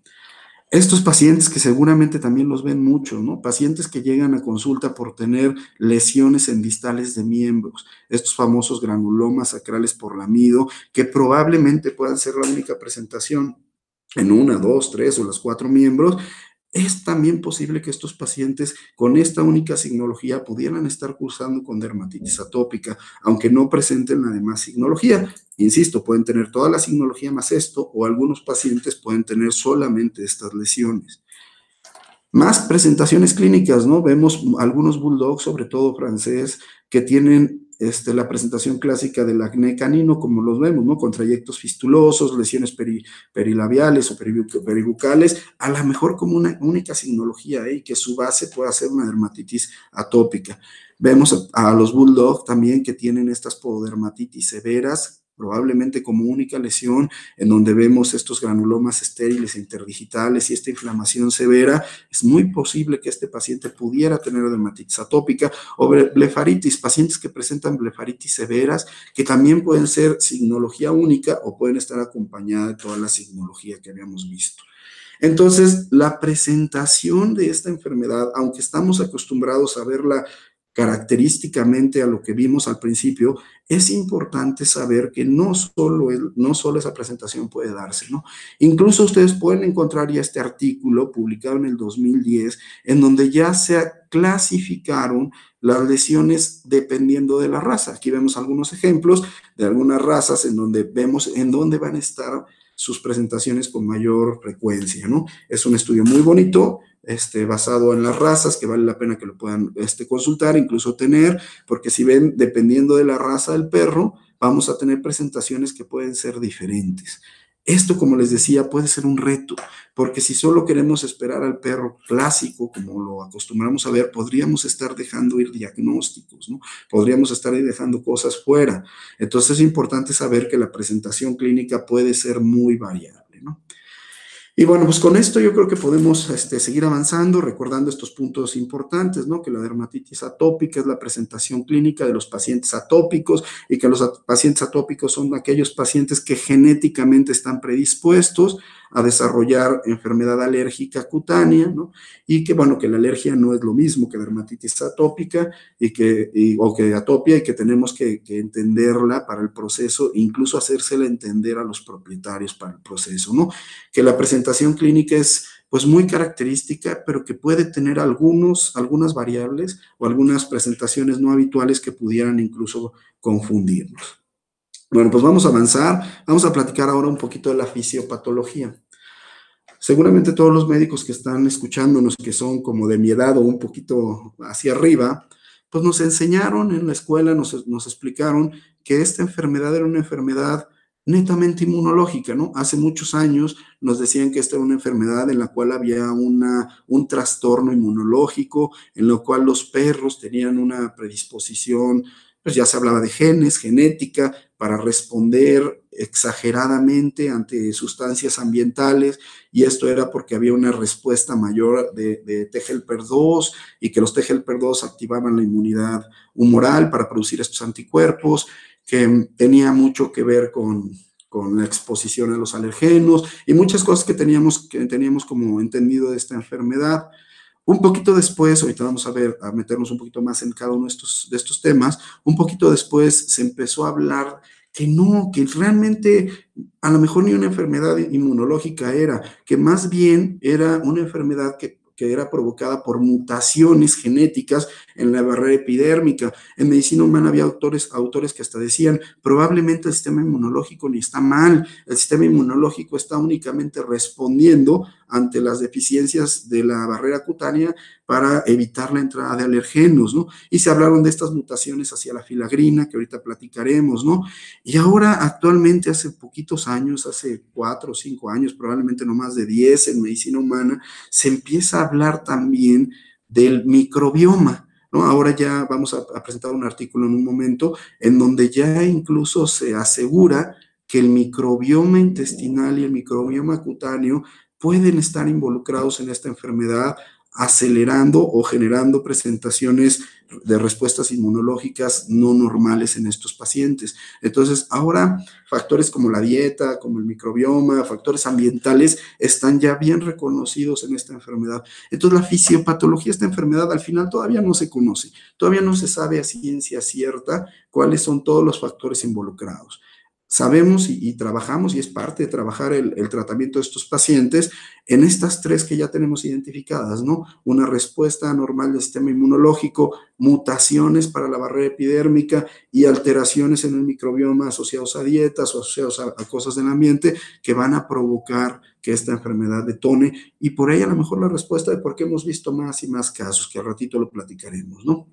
Estos pacientes que seguramente también los ven mucho, ¿no? Pacientes que llegan a consulta por tener lesiones en distales de miembros, estos famosos granulomas sacrales por lamido, que probablemente puedan ser la única presentación en una, dos, tres o las cuatro miembros. Es también posible que estos pacientes con esta única signología pudieran estar cursando con dermatitis atópica, aunque no presenten la demás signología. Insisto, pueden tener toda la signología más esto, o algunos pacientes pueden tener solamente estas lesiones. Más presentaciones clínicas, ¿no? Vemos algunos bulldogs, sobre todo francés, que tienen Este, la presentación clásica del acné canino, como los vemos, ¿no? Con trayectos fistulosos, lesiones peri, perilabiales o peribucales, a lo mejor como una única signología, ¿eh? Y que su base pueda ser una dermatitis atópica. Vemos a, a los bulldogs también que tienen estas pododermatitis severas, probablemente como única lesión, en donde vemos estos granulomas estériles interdigitales y esta inflamación severa. Es muy posible que este paciente pudiera tener dermatitis atópica o blefaritis, pacientes que presentan blefaritis severas, que también pueden ser signología única o pueden estar acompañada de toda la signología que habíamos visto. Entonces, la presentación de esta enfermedad, aunque estamos acostumbrados a verla característicamente a lo que vimos al principio, es importante saber que no solo, el, no solo esa presentación puede darse, ¿no? Incluso ustedes pueden encontrar ya este artículo publicado en el dos mil diez, en donde ya se clasificaron las lesiones dependiendo de la raza. Aquí vemos algunos ejemplos de algunas razas en donde vemos en dónde van a estar sus presentaciones con mayor frecuencia, ¿no? Es un estudio muy bonito, Este, basado en las razas, que vale la pena que lo puedan este, consultar, incluso tener, porque si ven, dependiendo de la raza del perro, vamos a tener presentaciones que pueden ser diferentes. Esto, como les decía, puede ser un reto, porque si solo queremos esperar al perro clásico, como lo acostumbramos a ver, podríamos estar dejando ir diagnósticos, ¿no? Podríamos estar ahí dejando cosas fuera. Entonces es importante saber que la presentación clínica puede ser muy variable, ¿no? Y bueno, pues con esto yo creo que podemos este, seguir avanzando, recordando estos puntos importantes, ¿no? Que la dermatitis atópica es la presentación clínica de los pacientes atópicos y que los pacientes atópicos son aquellos pacientes que genéticamente están predispuestos a desarrollar enfermedad alérgica cutánea, ¿no? Y que, bueno, que la alergia no es lo mismo que dermatitis atópica y que, y, o que atopia, y que tenemos que, que entenderla para el proceso, incluso hacérsela entender a los propietarios para el proceso, ¿no? Que la presentación clínica es, pues, muy característica, pero que puede tener algunos, algunas variables o algunas presentaciones no habituales que pudieran incluso confundirnos. Bueno, pues vamos a avanzar, vamos a platicar ahora un poquito de la fisiopatología. Seguramente todos los médicos que están escuchándonos, que son como de mi edad o un poquito hacia arriba, pues nos enseñaron en la escuela, nos, nos explicaron que esta enfermedad era una enfermedad netamente inmunológica, ¿no? Hace muchos años nos decían que esta era una enfermedad en la cual había una, un trastorno inmunológico, en lo cual los perros tenían una predisposición, pues ya se hablaba de genes, genética, para responder exageradamente ante sustancias ambientales, y esto era porque había una respuesta mayor de, de T G L P R dos, y que los T G L P R dos activaban la inmunidad humoral para producir estos anticuerpos, que tenía mucho que ver con, con la exposición a los alergenos, y muchas cosas que teníamos, que teníamos como entendido de esta enfermedad. Un poquito después, ahorita vamos a ver, a meternos un poquito más en cada uno de estos, de estos temas, un poquito después se empezó a hablar que no, que realmente a lo mejor ni una enfermedad inmunológica era, que más bien era una enfermedad que, que era provocada por mutaciones genéticas en la barrera epidérmica. En medicina humana había autores, autores que hasta decían, probablemente el sistema inmunológico ni está mal, el sistema inmunológico está únicamente respondiendo ante las deficiencias de la barrera cutánea para evitar la entrada de alergenos, ¿no? Y se hablaron de estas mutaciones hacia la filagrina, que ahorita platicaremos, ¿no? Y ahora, actualmente, hace poquitos años, hace cuatro o cinco años, probablemente no más de diez, en medicina humana, se empieza a hablar también del microbioma, ¿no? Ahora ya vamos a, a presentar un artículo en un momento, en donde ya incluso se asegura que el microbioma intestinal y el microbioma cutáneo pueden estar involucrados en esta enfermedad, acelerando o generando presentaciones de respuestas inmunológicas no normales en estos pacientes. Entonces, ahora factores como la dieta, como el microbioma, factores ambientales están ya bien reconocidos en esta enfermedad. Entonces, la fisiopatología de esta enfermedad al final todavía no se conoce, todavía no se sabe a ciencia cierta cuáles son todos los factores involucrados. Sabemos y, y trabajamos, y es parte de trabajar el, el tratamiento de estos pacientes, en estas tres que ya tenemos identificadas, ¿no? Una respuesta anormal del sistema inmunológico, mutaciones para la barrera epidérmica y alteraciones en el microbioma asociados a dietas o asociados a, a cosas del ambiente que van a provocar que esta enfermedad detone, y por ahí a lo mejor la respuesta de por qué hemos visto más y más casos, que al ratito lo platicaremos, ¿no?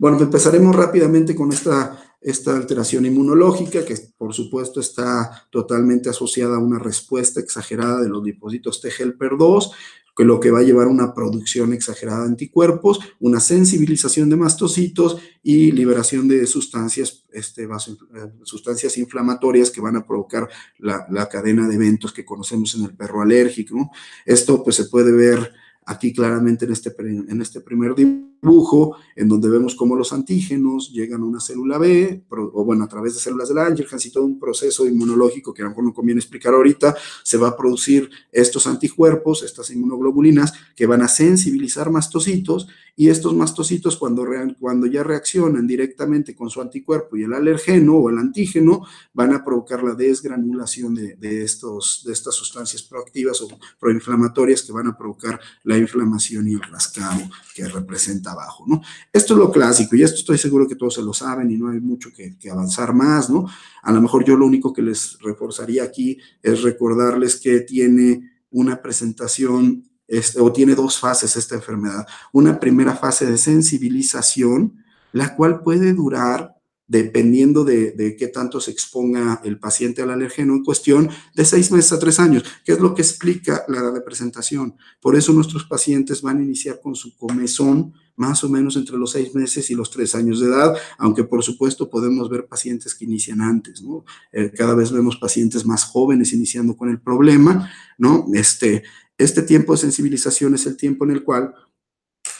Bueno, empezaremos rápidamente con esta... esta alteración inmunológica, que por supuesto está totalmente asociada a una respuesta exagerada de los linfocitos T helper dos, que lo que va a llevar a una producción exagerada de anticuerpos, una sensibilización de mastocitos y liberación de sustancias, este, vaso, sustancias inflamatorias que van a provocar la, la cadena de eventos que conocemos en el perro alérgico, ¿no? Esto pues se puede ver aquí claramente en este, en este primer dibujo, en donde vemos cómo los antígenos llegan a una célula B, o bueno, a través de células de Langerhans y todo un proceso inmunológico que a lo mejor no conviene explicar ahorita, se va a producir estos anticuerpos, estas inmunoglobulinas, que van a sensibilizar mastocitos, y estos mastocitos cuando, re, cuando ya reaccionan directamente con su anticuerpo y el alergeno o el antígeno, van a provocar la desgranulación de, de, estos, de estas sustancias proactivas o proinflamatorias que van a provocar la inflamación y el rascado que representa abajo, ¿no? Esto es lo clásico, y esto estoy seguro que todos se lo saben y no hay mucho que, que avanzar más, ¿no? A lo mejor yo lo único que les reforzaría aquí es recordarles que tiene una presentación, este, o tiene dos fases esta enfermedad. Una primera fase de sensibilización, la cual puede durar, dependiendo de, de qué tanto se exponga el paciente al alergeno en cuestión, de seis meses a tres años, que es lo que explica la representación. Por eso nuestros pacientes van a iniciar con su comezón más o menos entre los seis meses y los tres años de edad, aunque por supuesto podemos ver pacientes que inician antes, ¿no? Eh, cada vez vemos pacientes más jóvenes iniciando con el problema, ¿no? Este, este tiempo de sensibilización es el tiempo en el cual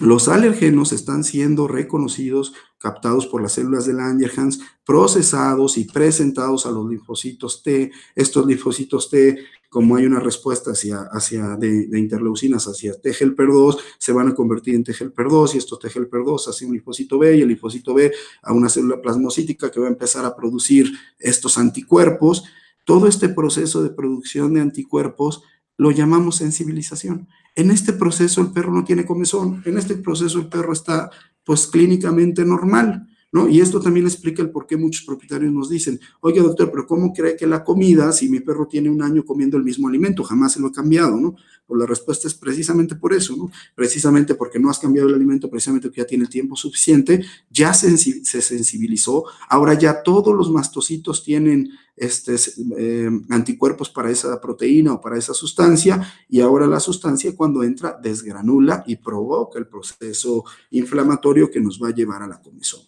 los alergenos están siendo reconocidos, captados por las células de Langerhans, procesados y presentados a los linfocitos T. Estos linfocitos T, como hay una respuesta hacia, hacia de, de interleucinas hacia T helper dos, se van a convertir en T helper dos, y estos T helper dos hacia un linfocito B, y el linfocito B a una célula plasmocítica que va a empezar a producir estos anticuerpos. Todo este proceso de producción de anticuerpos lo llamamos sensibilización. En este proceso el perro no tiene comezón, en este proceso el perro está pues clínicamente normal, ¿no? Y esto también explica el por qué muchos propietarios nos dicen, oye doctor, pero ¿cómo cree que la comida, si mi perro tiene un año comiendo el mismo alimento, jamás se lo ha cambiado, ¿no? Pues la respuesta es precisamente por eso, ¿no? Precisamente porque no has cambiado el alimento, precisamente porque ya tiene el tiempo suficiente, ya se, se sensibilizó, ahora ya todos los mastocitos tienen Este, eh, anticuerpos para esa proteína o para esa sustancia, y ahora la sustancia cuando entra desgranula y provoca el proceso inflamatorio que nos va a llevar a la comezón.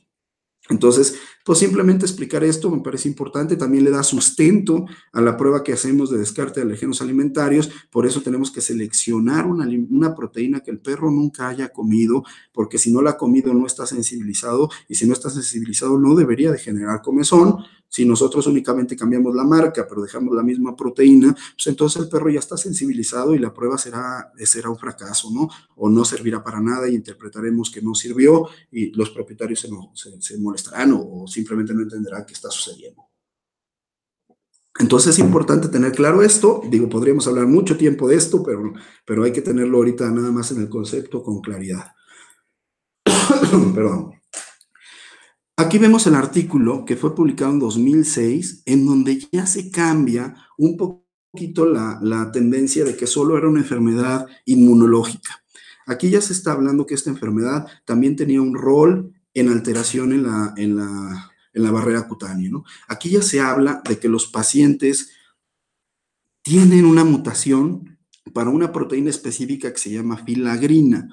Entonces, pues simplemente explicar esto me parece importante, también le da sustento a la prueba que hacemos de descarte de alergenos alimentarios, por eso tenemos que seleccionar una, una proteína que el perro nunca haya comido, porque si no la ha comido no está sensibilizado, y si no está sensibilizado no debería de generar comezón. Si nosotros únicamente cambiamos la marca, pero dejamos la misma proteína, pues entonces el perro ya está sensibilizado y la prueba será, será un fracaso, ¿no? O no servirá para nada y interpretaremos que no sirvió y los propietarios se, no, se, se molestarán o, o simplemente no entenderán qué está sucediendo. Entonces es importante tener claro esto, digo, podríamos hablar mucho tiempo de esto, pero, pero hay que tenerlo ahorita nada más en el concepto con claridad. Perdón. Aquí vemos el artículo que fue publicado en dos mil seis, en donde ya se cambia un poquito la, la tendencia de que solo era una enfermedad inmunológica. Aquí ya se está hablando que esta enfermedad también tenía un rol en alteración en la, en la, en la barrera cutánea, ¿no? Aquí ya se habla de que los pacientes tienen una mutación para una proteína específica que se llama filagrina.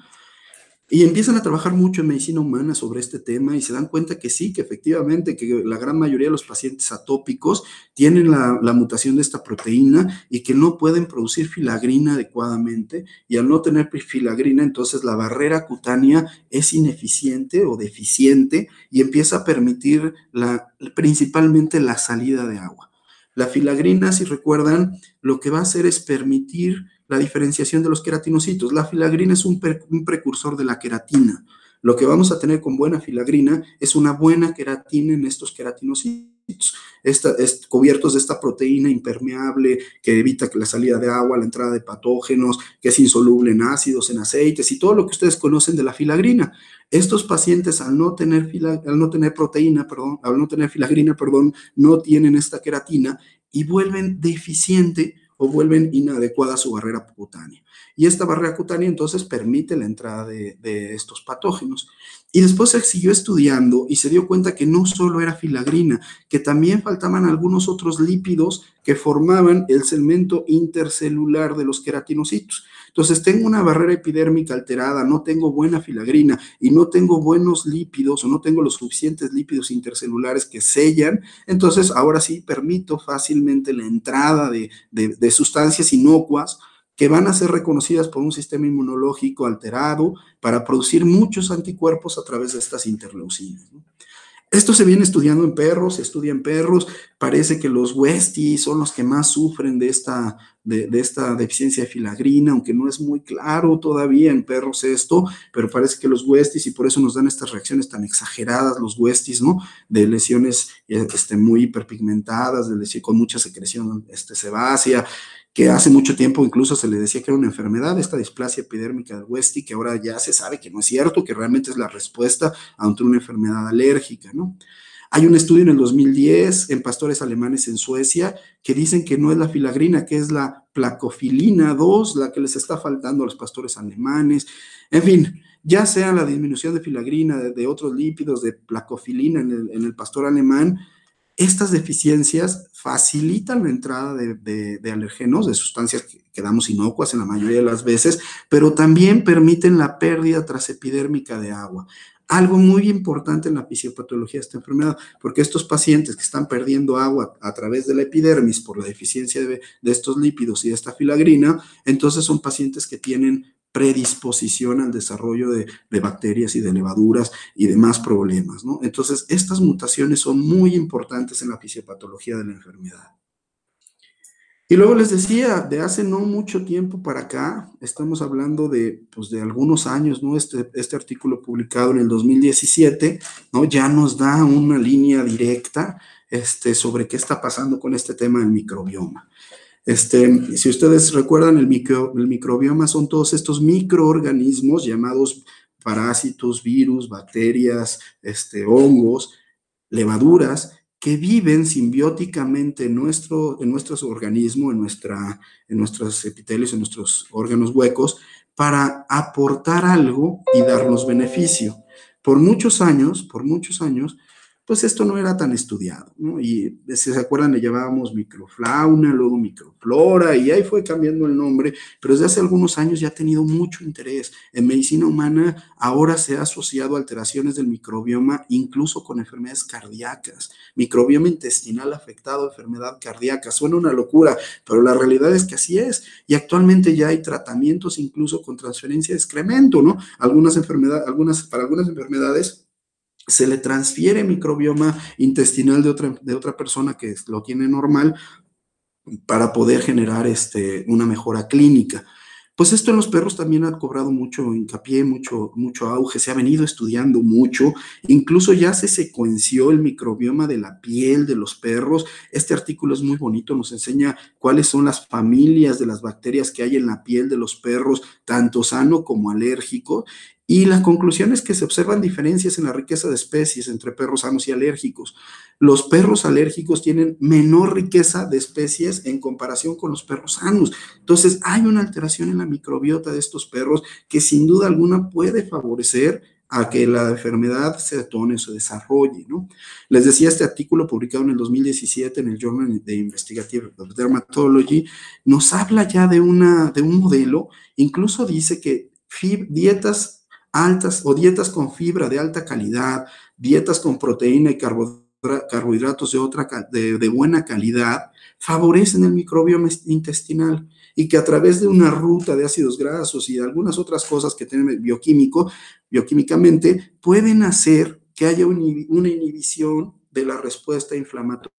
Y empiezan a trabajar mucho en medicina humana sobre este tema y se dan cuenta que sí, que efectivamente, que la gran mayoría de los pacientes atópicos tienen la, la mutación de esta proteína y que no pueden producir filagrina adecuadamente, y al no tener filagrina, entonces la barrera cutánea es ineficiente o deficiente y empieza a permitir la, principalmente la salida de agua. La filagrina, si recuerdan, lo que va a hacer es permitir la diferenciación de los queratinocitos. La filagrina es un, pre, un precursor de la queratina. Lo que vamos a tener con buena filagrina es una buena queratina en estos queratinocitos, esta, est, cubiertos de esta proteína impermeable que evita la salida de agua, la entrada de patógenos, que es insoluble en ácidos, en aceites y todo lo que ustedes conocen de la filagrina. Estos pacientes al no tener, fila, al no tener proteína, perdón, al no tener filagrina, perdón, no tienen esta queratina y vuelven deficiente o vuelven inadecuada su barrera cutánea. Y esta barrera cutánea entonces permite la entrada de, de estos patógenos. Y después se siguió estudiando y se dio cuenta que no solo era filagrina, que también faltaban algunos otros lípidos que formaban el segmento intercelular de los queratinocitos. Entonces, tengo una barrera epidérmica alterada, no tengo buena filagrina y no tengo buenos lípidos o no tengo los suficientes lípidos intercelulares que sellan, entonces ahora sí permito fácilmente la entrada de, de, de sustancias inocuas que van a ser reconocidas por un sistema inmunológico alterado para producir muchos anticuerpos a través de estas interleucinas, ¿no? Esto se viene estudiando en perros, se estudia en perros, parece que los Westies son los que más sufren de esta, de, de esta deficiencia de filagrina, aunque no es muy claro todavía en perros esto, pero parece que los Westies, y por eso nos dan estas reacciones tan exageradas los Westies, ¿no? De lesiones este, muy hiperpigmentadas, de lesiones, con mucha secreción este, sebácea, que hace mucho tiempo incluso se le decía que era una enfermedad, esta displasia epidérmica del Westie, que ahora ya se sabe que no es cierto, que realmente es la respuesta ante una enfermedad alérgica, ¿no? Hay un estudio en el dos mil diez en pastores alemanes en Suecia que dicen que no es la filagrina, que es la placofilina dos la que les está faltando a los pastores alemanes. En fin, ya sea la disminución de filagrina, de, de otros lípidos, de placofilina en el, en el pastor alemán, estas deficiencias facilitan la entrada de, de, de alérgenos, de sustancias que, que damos inocuas en la mayoría de las veces, pero también permiten la pérdida transepidérmica de agua. Algo muy importante en la fisiopatología de esta enfermedad, porque estos pacientes que están perdiendo agua a través de la epidermis por la deficiencia de, de estos lípidos y de esta filagrina, entonces son pacientes que tienen predisposición al desarrollo de, de bacterias y de levaduras y demás problemas, ¿no? Entonces, estas mutaciones son muy importantes en la fisiopatología de la enfermedad. Y luego les decía, de hace no mucho tiempo para acá, estamos hablando de, pues, de algunos años, ¿no? Este, este artículo publicado en el dos mil diecisiete, ¿no? Ya nos da una línea directa este, sobre qué está pasando con este tema del microbioma. Este, si ustedes recuerdan, el, micro, el microbioma son todos estos microorganismos llamados parásitos, virus, bacterias, este, hongos, levaduras, que viven simbióticamente en nuestro, en nuestros organismos, en, nuestra, en nuestros epitelios, en nuestros órganos huecos, para aportar algo y darnos beneficio. Por muchos años, por muchos años, pues esto no era tan estudiado, ¿no? Y si se acuerdan, le llamábamos microfauna, luego microflora, y ahí fue cambiando el nombre, pero desde hace algunos años ya ha tenido mucho interés. En medicina humana ahora se ha asociado alteraciones del microbioma, incluso con enfermedades cardíacas. Microbioma intestinal afectado, enfermedad cardíaca. Suena una locura, pero la realidad es que así es. Y actualmente ya hay tratamientos incluso con transferencia de excremento, ¿no? Algunas enfermedades, algunas, para algunas enfermedades, se le transfiere microbioma intestinal de otra, de otra persona que lo tiene normal para poder generar este, una mejora clínica. Pues esto en los perros también ha cobrado mucho hincapié, mucho, mucho auge, se ha venido estudiando mucho, incluso ya se secuenció el microbioma de la piel de los perros. Este artículo es muy bonito, nos enseña cuáles son las familias de las bacterias que hay en la piel de los perros, tanto sano como alérgico. Y la conclusión es que se observan diferencias en la riqueza de especies entre perros sanos y alérgicos. Los perros alérgicos tienen menor riqueza de especies en comparación con los perros sanos. Entonces, hay una alteración en la microbiota de estos perros que sin duda alguna puede favorecer a que la enfermedad se detone o se desarrolle, ¿no? Les decía, este artículo publicado en el dos mil diecisiete en el Journal of Investigative Dermatology nos habla ya de, una, de un modelo, incluso dice que dietas altas o dietas con fibra de alta calidad, dietas con proteína y carbohidratos de, otra, de, de buena calidad, favorecen el microbioma intestinal y que a través de una ruta de ácidos grasos y de algunas otras cosas que tienen bioquímico, bioquímicamente, pueden hacer que haya una inhibición de la respuesta inflamatoria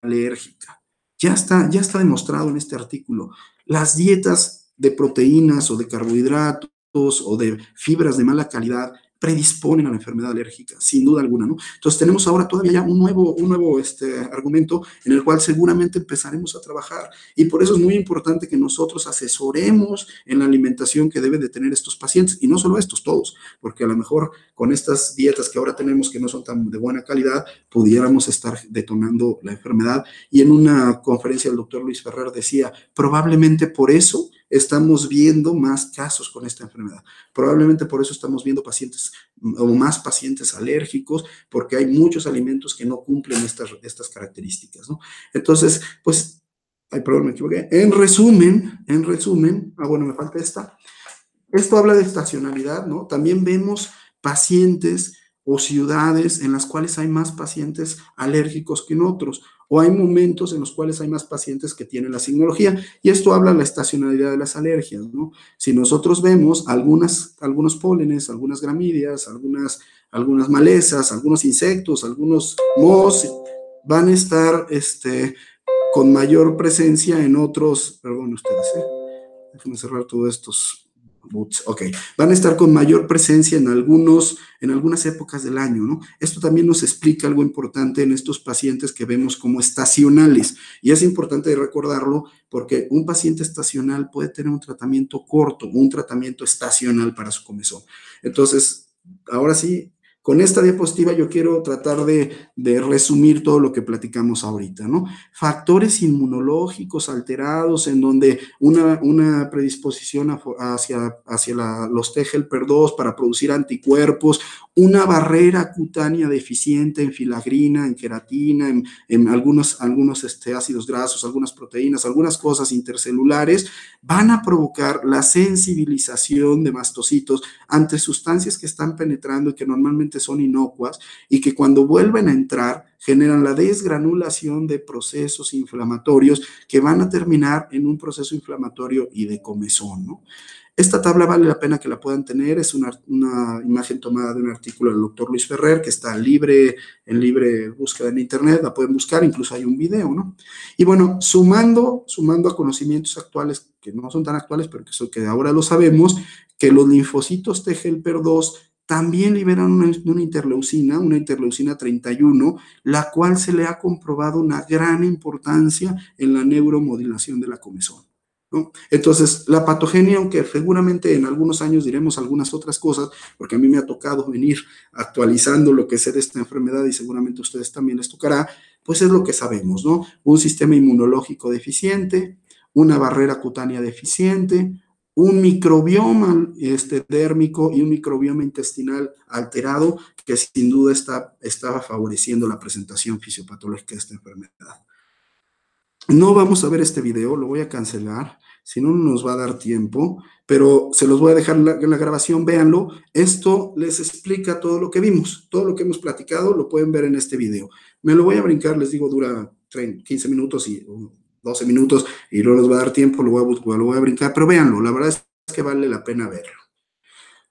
alérgica. Ya está, ya está demostrado en este artículo. Las dietas de proteínas o de carbohidratos o de fibras de mala calidad predisponen a la enfermedad alérgica, sin duda alguna, ¿no? Entonces tenemos ahora todavía ya un nuevo, un nuevo este, argumento en el cual seguramente empezaremos a trabajar, y por eso es muy importante que nosotros asesoremos en la alimentación que deben de tener estos pacientes, y no solo estos, todos, porque a lo mejor con estas dietas que ahora tenemos que no son tan de buena calidad, pudiéramos estar detonando la enfermedad. Y en una conferencia el doctor Luis Ferrer decía, probablemente por eso estamos viendo más casos con esta enfermedad. Probablemente por eso estamos viendo pacientes o más pacientes alérgicos, porque hay muchos alimentos que no cumplen estas, estas características, ¿no? Entonces, pues, ay, perdón, me equivoqué. En resumen, en resumen, ah, bueno, me falta esta. Esto habla de estacionalidad, ¿no? También vemos pacientes o ciudades en las cuales hay más pacientes alérgicos que en otros, o hay momentos en los cuales hay más pacientes que tienen la signología, y esto habla de la estacionalidad de las alergias, ¿no? Si nosotros vemos algunas, algunos pólenes, algunas gramídeas, algunas, algunas malezas, algunos insectos, algunos mohos, van a estar este, con mayor presencia en otros, perdón ustedes, ¿eh? Déjenme cerrar todos estos... Ok, van a estar con mayor presencia en, algunos, en algunas épocas del año, ¿no? Esto también nos explica algo importante en estos pacientes que vemos como estacionales, y es importante recordarlo porque un paciente estacional puede tener un tratamiento corto, un tratamiento estacional para su comezón. Entonces, ahora sí, con esta diapositiva yo quiero tratar de, de resumir todo lo que platicamos ahorita, ¿no? Factores inmunológicos alterados en donde una, una predisposición a, hacia, hacia la, los T G L P R dos para producir anticuerpos, una barrera cutánea deficiente en filagrina, en queratina, en, en algunos, algunos este, ácidos grasos, algunas proteínas, algunas cosas intercelulares, van a provocar la sensibilización de mastocitos ante sustancias que están penetrando y que normalmente son inocuas y que cuando vuelven a entrar generan la desgranulación de procesos inflamatorios que van a terminar en un proceso inflamatorio y de comezón, ¿no? Esta tabla vale la pena que la puedan tener, es una, una imagen tomada de un artículo del doctor Luis Ferrer que está libre, en libre búsqueda en internet, la pueden buscar, incluso hay un video, ¿no? Y bueno, sumando, sumando a conocimientos actuales, que no son tan actuales, pero que, son, que ahora lo sabemos, que los linfocitos T G L P R dos también liberan una, una interleucina, una interleucina treinta y uno, la cual se le ha comprobado una gran importancia en la neuromodulación de la comezón, ¿no? Entonces, la patogenia, aunque seguramente en algunos años diremos algunas otras cosas, porque a mí me ha tocado venir actualizando lo que es esta enfermedad y seguramente a ustedes también les tocará, pues es lo que sabemos, ¿no? Un sistema inmunológico deficiente, una barrera cutánea deficiente, un microbioma este, dérmico y un microbioma intestinal alterado que sin duda está, estaba favoreciendo la presentación fisiopatológica de esta enfermedad. No vamos a ver este video, lo voy a cancelar, si no, no nos va a dar tiempo, pero se los voy a dejar en la, la grabación, véanlo. Esto les explica todo lo que vimos, todo lo que hemos platicado lo pueden ver en este video. Me lo voy a brincar, les digo, dura quince minutos y... doce minutos, y luego nos va a dar tiempo, lo voy a buscar, lo voy a brincar, pero véanlo, la verdad es que vale la pena verlo.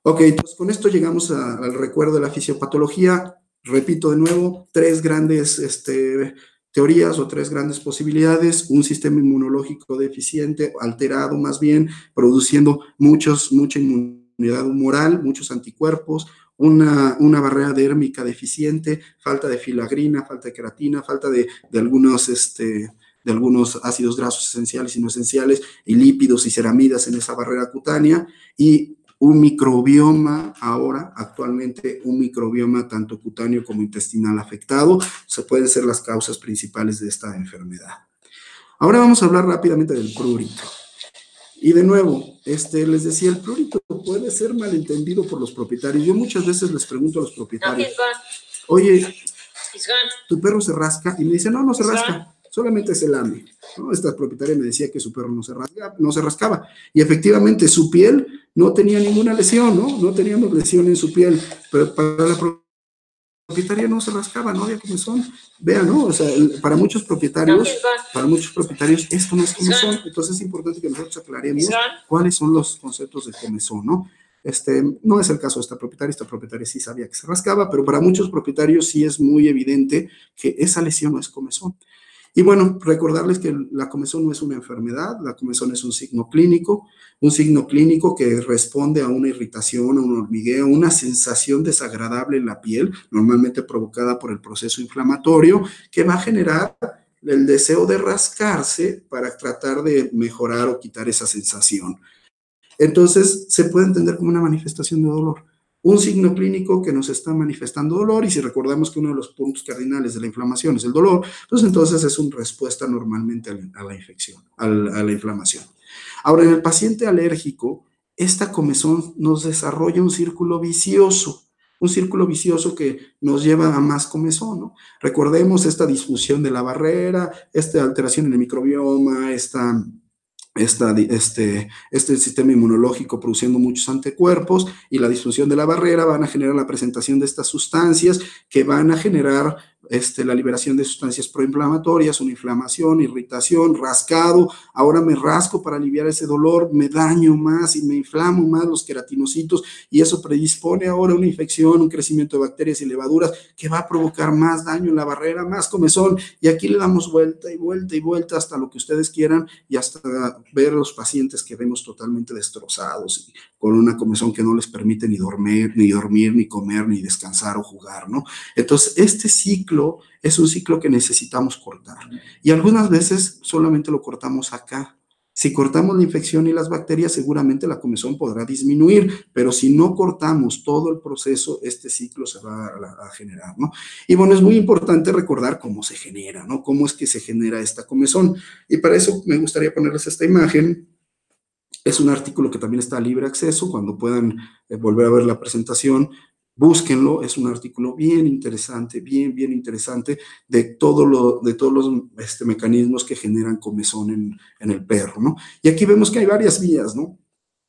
Ok, entonces con esto llegamos a, al recuerdo de la fisiopatología. Repito de nuevo, tres grandes este, teorías o tres grandes posibilidades, un sistema inmunológico deficiente, alterado más bien, produciendo muchos, mucha inmunidad humoral, muchos anticuerpos, Una, una barrera dérmica deficiente, falta de filagrina, falta de queratina, falta de, de algunos... este, de algunos ácidos grasos esenciales y no esenciales, y lípidos y ceramidas en esa barrera cutánea, y un microbioma ahora, actualmente un microbioma tanto cutáneo como intestinal afectado, se pueden ser las causas principales de esta enfermedad. Ahora vamos a hablar rápidamente del prurito. Y de nuevo, este, les decía, el prurito puede ser malentendido por los propietarios. Yo muchas veces les pregunto a los propietarios, oye, tu perro se rasca, y me dicen, no, no se rasca. solamente es el ame, ¿no? Esta propietaria me decía que su perro no se, rasga, no se rascaba, y efectivamente su piel no tenía ninguna lesión, ¿no? No teníamos lesión en su piel, pero para la propietaria no se rascaba, no había comezón. Vean, ¿no? O sea, para muchos propietarios, para muchos propietarios esto no es comezón, entonces es importante que nosotros aclaremos cuáles son los conceptos de comezón, ¿no? Este, no es el caso de esta propietaria, esta propietaria sí sabía que se rascaba, pero para muchos propietarios sí es muy evidente que esa lesión no es comezón. Y bueno, recordarles que la comezón no es una enfermedad, la comezón es un signo clínico, un signo clínico que responde a una irritación, a un hormigueo, una sensación desagradable en la piel, normalmente provocada por el proceso inflamatorio, que va a generar el deseo de rascarse para tratar de mejorar o quitar esa sensación. Entonces, se puede entender como una manifestación de dolor, un signo clínico que nos está manifestando dolor, y si recordamos que uno de los puntos cardinales de la inflamación es el dolor, pues entonces es una respuesta normalmente a la infección, a la, a la inflamación. Ahora, en el paciente alérgico, esta comezón nos desarrolla un círculo vicioso, un círculo vicioso que nos lleva a más comezón, ¿no? Recordemos esta disfunción de la barrera, esta alteración en el microbioma, esta... Esta, este, este sistema inmunológico produciendo muchos anticuerpos y la disfunción de la barrera van a generar la presentación de estas sustancias que van a generar este, la liberación de sustancias proinflamatorias, una inflamación, irritación, rascado, ahora me rasco para aliviar ese dolor, me daño más y me inflamo más los queratinocitos y eso predispone ahora a una infección, un crecimiento de bacterias y levaduras que va a provocar más daño en la barrera, más comezón, y aquí le damos vuelta y vuelta y vuelta hasta lo que ustedes quieran y hasta ver los pacientes que vemos totalmente destrozados y con una comezón que no les permite ni dormir, ni dormir, ni comer, ni descansar o jugar, ¿no? Entonces, este ciclo es un ciclo que necesitamos cortar y algunas veces solamente lo cortamos acá. Si cortamos la infección y las bacterias, seguramente la comezón podrá disminuir, pero si no cortamos todo el proceso, este ciclo se va a, a generar, ¿no? Y bueno, es muy importante recordar cómo se genera, ¿no? Cómo es que se genera esta comezón. Y para eso me gustaría ponerles esta imagen. Es un artículo que también está a libre acceso. Cuando puedan eh, volver a ver la presentación, búsquenlo, es un artículo bien interesante, bien, bien interesante de, todo lo, de todos los este, mecanismos que generan comezón en, en el perro, ¿no? Y aquí vemos que hay varias vías, ¿no?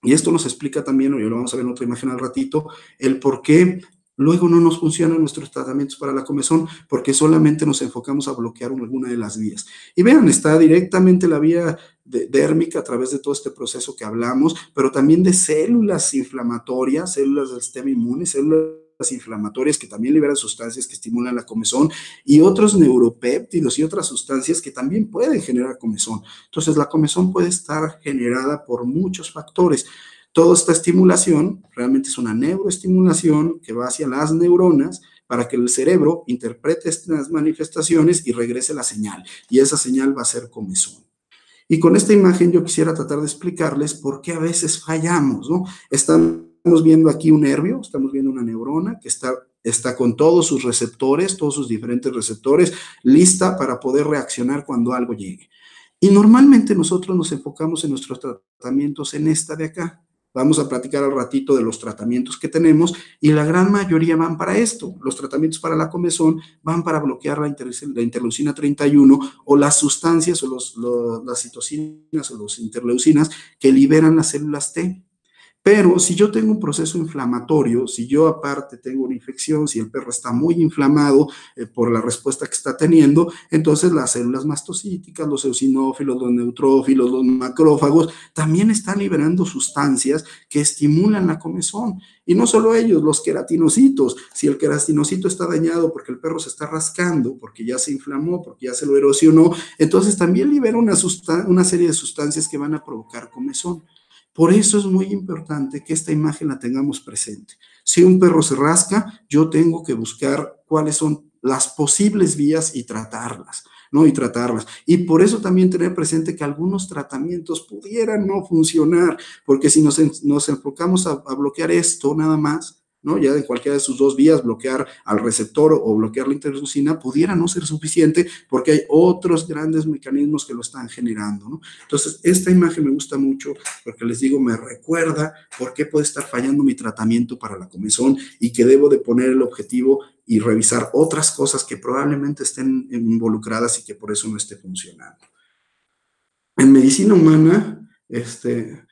Y esto nos explica también, y lo vamos a ver en otra imagen al ratito, el por qué luego no nos funcionan nuestros tratamientos para la comezón, porque solamente nos enfocamos a bloquear alguna de las vías. Y vean, está directamente la vía De, dérmica a través de todo este proceso que hablamos, pero también de células inflamatorias, células del sistema inmune, células inflamatorias que también liberan sustancias que estimulan la comezón y otros neuropéptidos y otras sustancias que también pueden generar comezón. Entonces, la comezón puede estar generada por muchos factores. Toda esta estimulación realmente es una neuroestimulación que va hacia las neuronas para que el cerebro interprete estas manifestaciones y regrese la señal, y esa señal va a ser comezón. Y con esta imagen yo quisiera tratar de explicarles por qué a veces fallamos, ¿no? Estamos viendo aquí un nervio, estamos viendo una neurona que está, está con todos sus receptores, todos sus diferentes receptores, lista para poder reaccionar cuando algo llegue. Y normalmente nosotros nos enfocamos en nuestros tratamientos en esta de acá. Vamos a platicar al ratito de los tratamientos que tenemos y la gran mayoría van para esto. Los tratamientos para la comezón van para bloquear la, inter la interleucina treinta y uno o las sustancias o los, los, las citocinas o las interleucinas que liberan las células T. Pero si yo tengo un proceso inflamatorio, si yo aparte tengo una infección, si el perro está muy inflamado eh, por la respuesta que está teniendo, entonces las células mastocíticas, los eosinófilos, los neutrófilos, los macrófagos, también están liberando sustancias que estimulan la comezón. Y no solo ellos, los queratinocitos. Si el queratinocito está dañado porque el perro se está rascando, porque ya se inflamó, porque ya se lo erosionó, entonces también libera una, una serie de sustancias que van a provocar comezón. Por eso es muy importante que esta imagen la tengamos presente. Si un perro se rasca, yo tengo que buscar cuáles son las posibles vías y tratarlas, ¿no? Y tratarlas. Y por eso también tener presente que algunos tratamientos pudieran no funcionar, porque si nos, nos enfocamos a, a bloquear esto nada más, ¿no? Ya de cualquiera de sus dos vías, bloquear al receptor o bloquear la interleucina, pudiera no ser suficiente porque hay otros grandes mecanismos que lo están generando, ¿no? Entonces, esta imagen me gusta mucho porque les digo, me recuerda por qué puede estar fallando mi tratamiento para la comezón y que debo de poner el objetivo y revisar otras cosas que probablemente estén involucradas y que por eso no esté funcionando. En medicina humana, este...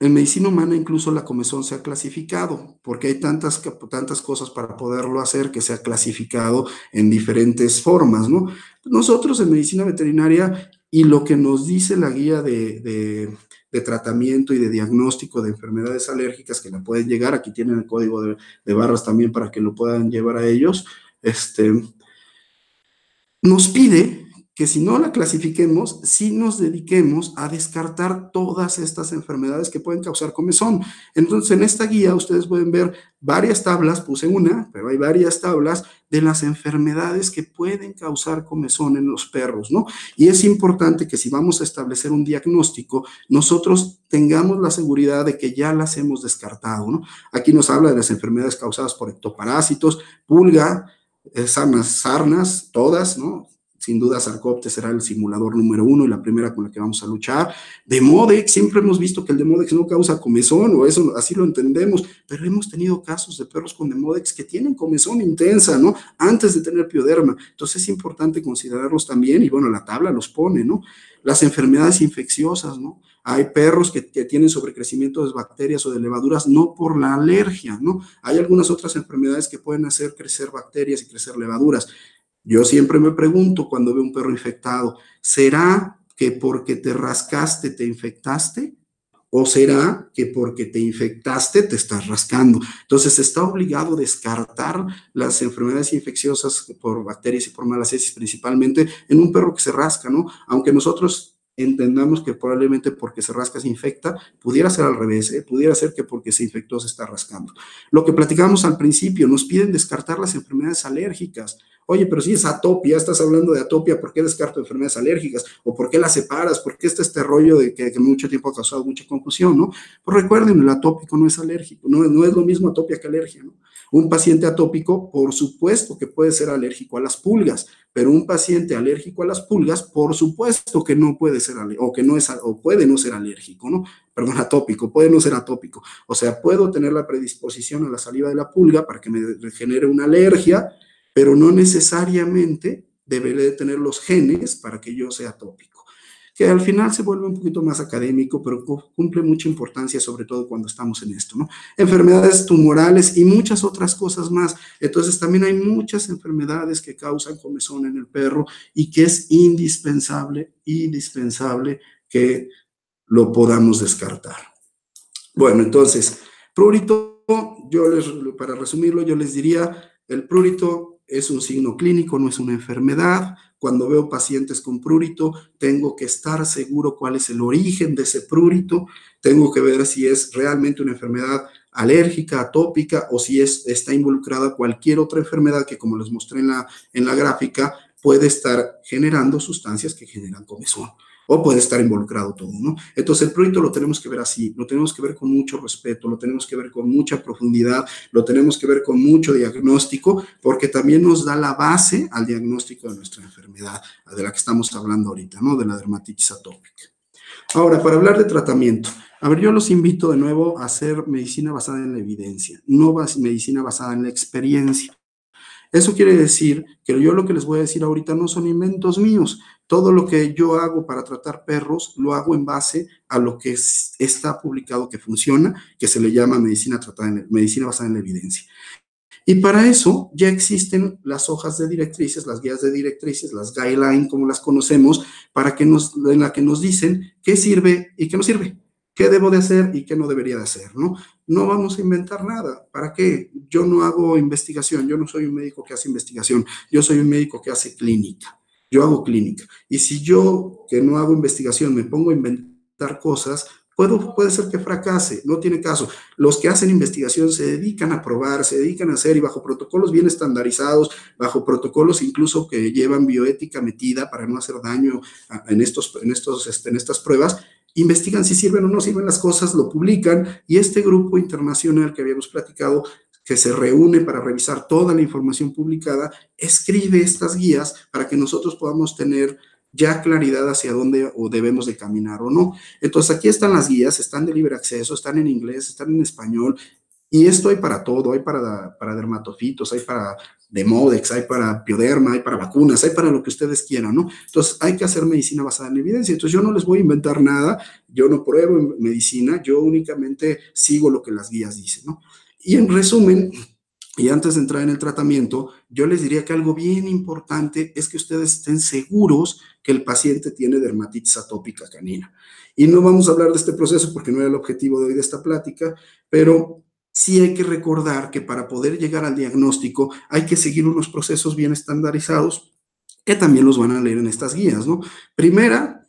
En medicina humana incluso la comezón se ha clasificado, porque hay tantas, tantas cosas para poderlo hacer que se ha clasificado en diferentes formas, ¿no? Nosotros en medicina veterinaria y lo que nos dice la guía de, de, de tratamiento y de diagnóstico de enfermedades alérgicas que la pueden llegar, aquí tienen el código de, de barras también para que lo puedan llevar a ellos, este, nos pide que si no la clasifiquemos, sí nos dediquemos a descartar todas estas enfermedades que pueden causar comezón. Entonces, en esta guía ustedes pueden ver varias tablas, puse una, pero hay varias tablas de las enfermedades que pueden causar comezón en los perros, ¿no? Y es importante que si vamos a establecer un diagnóstico, nosotros tengamos la seguridad de que ya las hemos descartado, ¿no? Aquí nos habla de las enfermedades causadas por ectoparásitos, pulga, eh, sarnas, sarnas, todas, ¿no? Sin duda, Sarcopte será el simulador número uno y la primera con la que vamos a luchar. Demodex, siempre hemos visto que el Demodex no causa comezón, o eso así lo entendemos, pero hemos tenido casos de perros con Demodex que tienen comezón intensa, ¿no? Antes de tener pioderma. Entonces, es importante considerarlos también, y bueno, la tabla los pone, ¿no? Las enfermedades infecciosas, ¿no? Hay perros que, que tienen sobrecrecimiento de bacterias o de levaduras, no por la alergia, ¿no? Hay algunas otras enfermedades que pueden hacer crecer bacterias y crecer levaduras. Yo siempre me pregunto cuando veo un perro infectado, ¿será que porque te rascaste te infectaste? ¿O será que porque te infectaste te estás rascando? Entonces, está obligado a descartar las enfermedades infecciosas por bacterias y por malacesis principalmente en un perro que se rasca, ¿no? Aunque nosotros entendamos que probablemente porque se rasca se infecta, pudiera ser al revés, ¿eh? Pudiera ser que porque se infectó se está rascando. Lo que platicamos al principio, nos piden descartar las enfermedades alérgicas. Oye, pero si es atopia, estás hablando de atopia, ¿por qué descarto enfermedades alérgicas? ¿O por qué las separas? ¿Por qué está este rollo de que, que mucho tiempo ha causado mucha confusión, ¿no? Pues recuerden, el atópico no es alérgico, no, no es lo mismo atopia que alergia, ¿no? Un paciente atópico, por supuesto que puede ser alérgico a las pulgas, pero un paciente alérgico a las pulgas, por supuesto que no puede ser, o que no es, o puede no ser alérgico, ¿no? Perdón, atópico, puede no ser atópico. O sea, puedo tener la predisposición a la saliva de la pulga para que me genere una alergia, pero no necesariamente deberé de tener los genes para que yo sea atópico, que al final se vuelve un poquito más académico, pero cumple mucha importancia, sobre todo cuando estamos en esto, ¿no? Enfermedades tumorales y muchas otras cosas más. Entonces, también hay muchas enfermedades que causan comezón en el perro y que es indispensable, indispensable que lo podamos descartar. Bueno, entonces, prurito, yo les, para resumirlo, yo les diría, el prurito es un signo clínico, no es una enfermedad. Cuando veo pacientes con prurito, tengo que estar seguro cuál es el origen de ese prurito. Tengo que ver si es realmente una enfermedad alérgica, atópica, o si es, está involucrada cualquier otra enfermedad que, como les mostré en la, en la gráfica, puede estar generando sustancias que generan comezón. O puede estar involucrado todo, ¿no? Entonces, el prurito lo tenemos que ver así, lo tenemos que ver con mucho respeto, lo tenemos que ver con mucha profundidad, lo tenemos que ver con mucho diagnóstico, porque también nos da la base al diagnóstico de nuestra enfermedad, de la que estamos hablando ahorita, ¿no? De la dermatitis atópica. Ahora, para hablar de tratamiento, a ver, yo los invito de nuevo a hacer medicina basada en la evidencia, no medicina basada en la experiencia. Eso quiere decir que yo lo que les voy a decir ahorita no son inventos míos. Todo lo que yo hago para tratar perros lo hago en base a lo que está publicado que funciona, que se le llama medicina, tratada en, medicina basada en la evidencia. Y para eso ya existen las hojas de directrices, las guías de directrices, las guidelines, como las conocemos, para que nos, en la que nos dicen qué sirve y qué no sirve. ¿Qué debo de hacer y qué no debería de hacer, no? No vamos a inventar nada. ¿Para qué? Yo no hago investigación. Yo no soy un médico que hace investigación. Yo soy un médico que hace clínica. Yo hago clínica. Y si yo, que no hago investigación, me pongo a inventar cosas, puedo, puede ser que fracase. No tiene caso. Los que hacen investigación se dedican a probar, se dedican a hacer, y bajo protocolos bien estandarizados, bajo protocolos incluso que llevan bioética metida para no hacer daño en, estos, en, estos, este, en estas pruebas, investigan si sirven o no sirven las cosas, lo publican, y este grupo internacional que habíamos platicado, que se reúne para revisar toda la información publicada, escribe estas guías para que nosotros podamos tener ya claridad hacia dónde o debemos de caminar o no. Entonces, aquí están las guías, están de libre acceso, están en inglés, están en español, y esto hay para todo, hay para, para dermatofitos, hay para demodex, hay para pioderma, hay para vacunas, hay para lo que ustedes quieran, ¿no? Entonces, hay que hacer medicina basada en evidencia. Entonces, yo no les voy a inventar nada, yo no pruebo medicina, yo únicamente sigo lo que las guías dicen, ¿no? Y en resumen, y antes de entrar en el tratamiento, yo les diría que algo bien importante es que ustedes estén seguros que el paciente tiene dermatitis atópica canina. Y no vamos a hablar de este proceso porque no era el objetivo de hoy de esta plática, pero sí hay que recordar que para poder llegar al diagnóstico hay que seguir unos procesos bien estandarizados que también los van a leer en estas guías, ¿no? Primera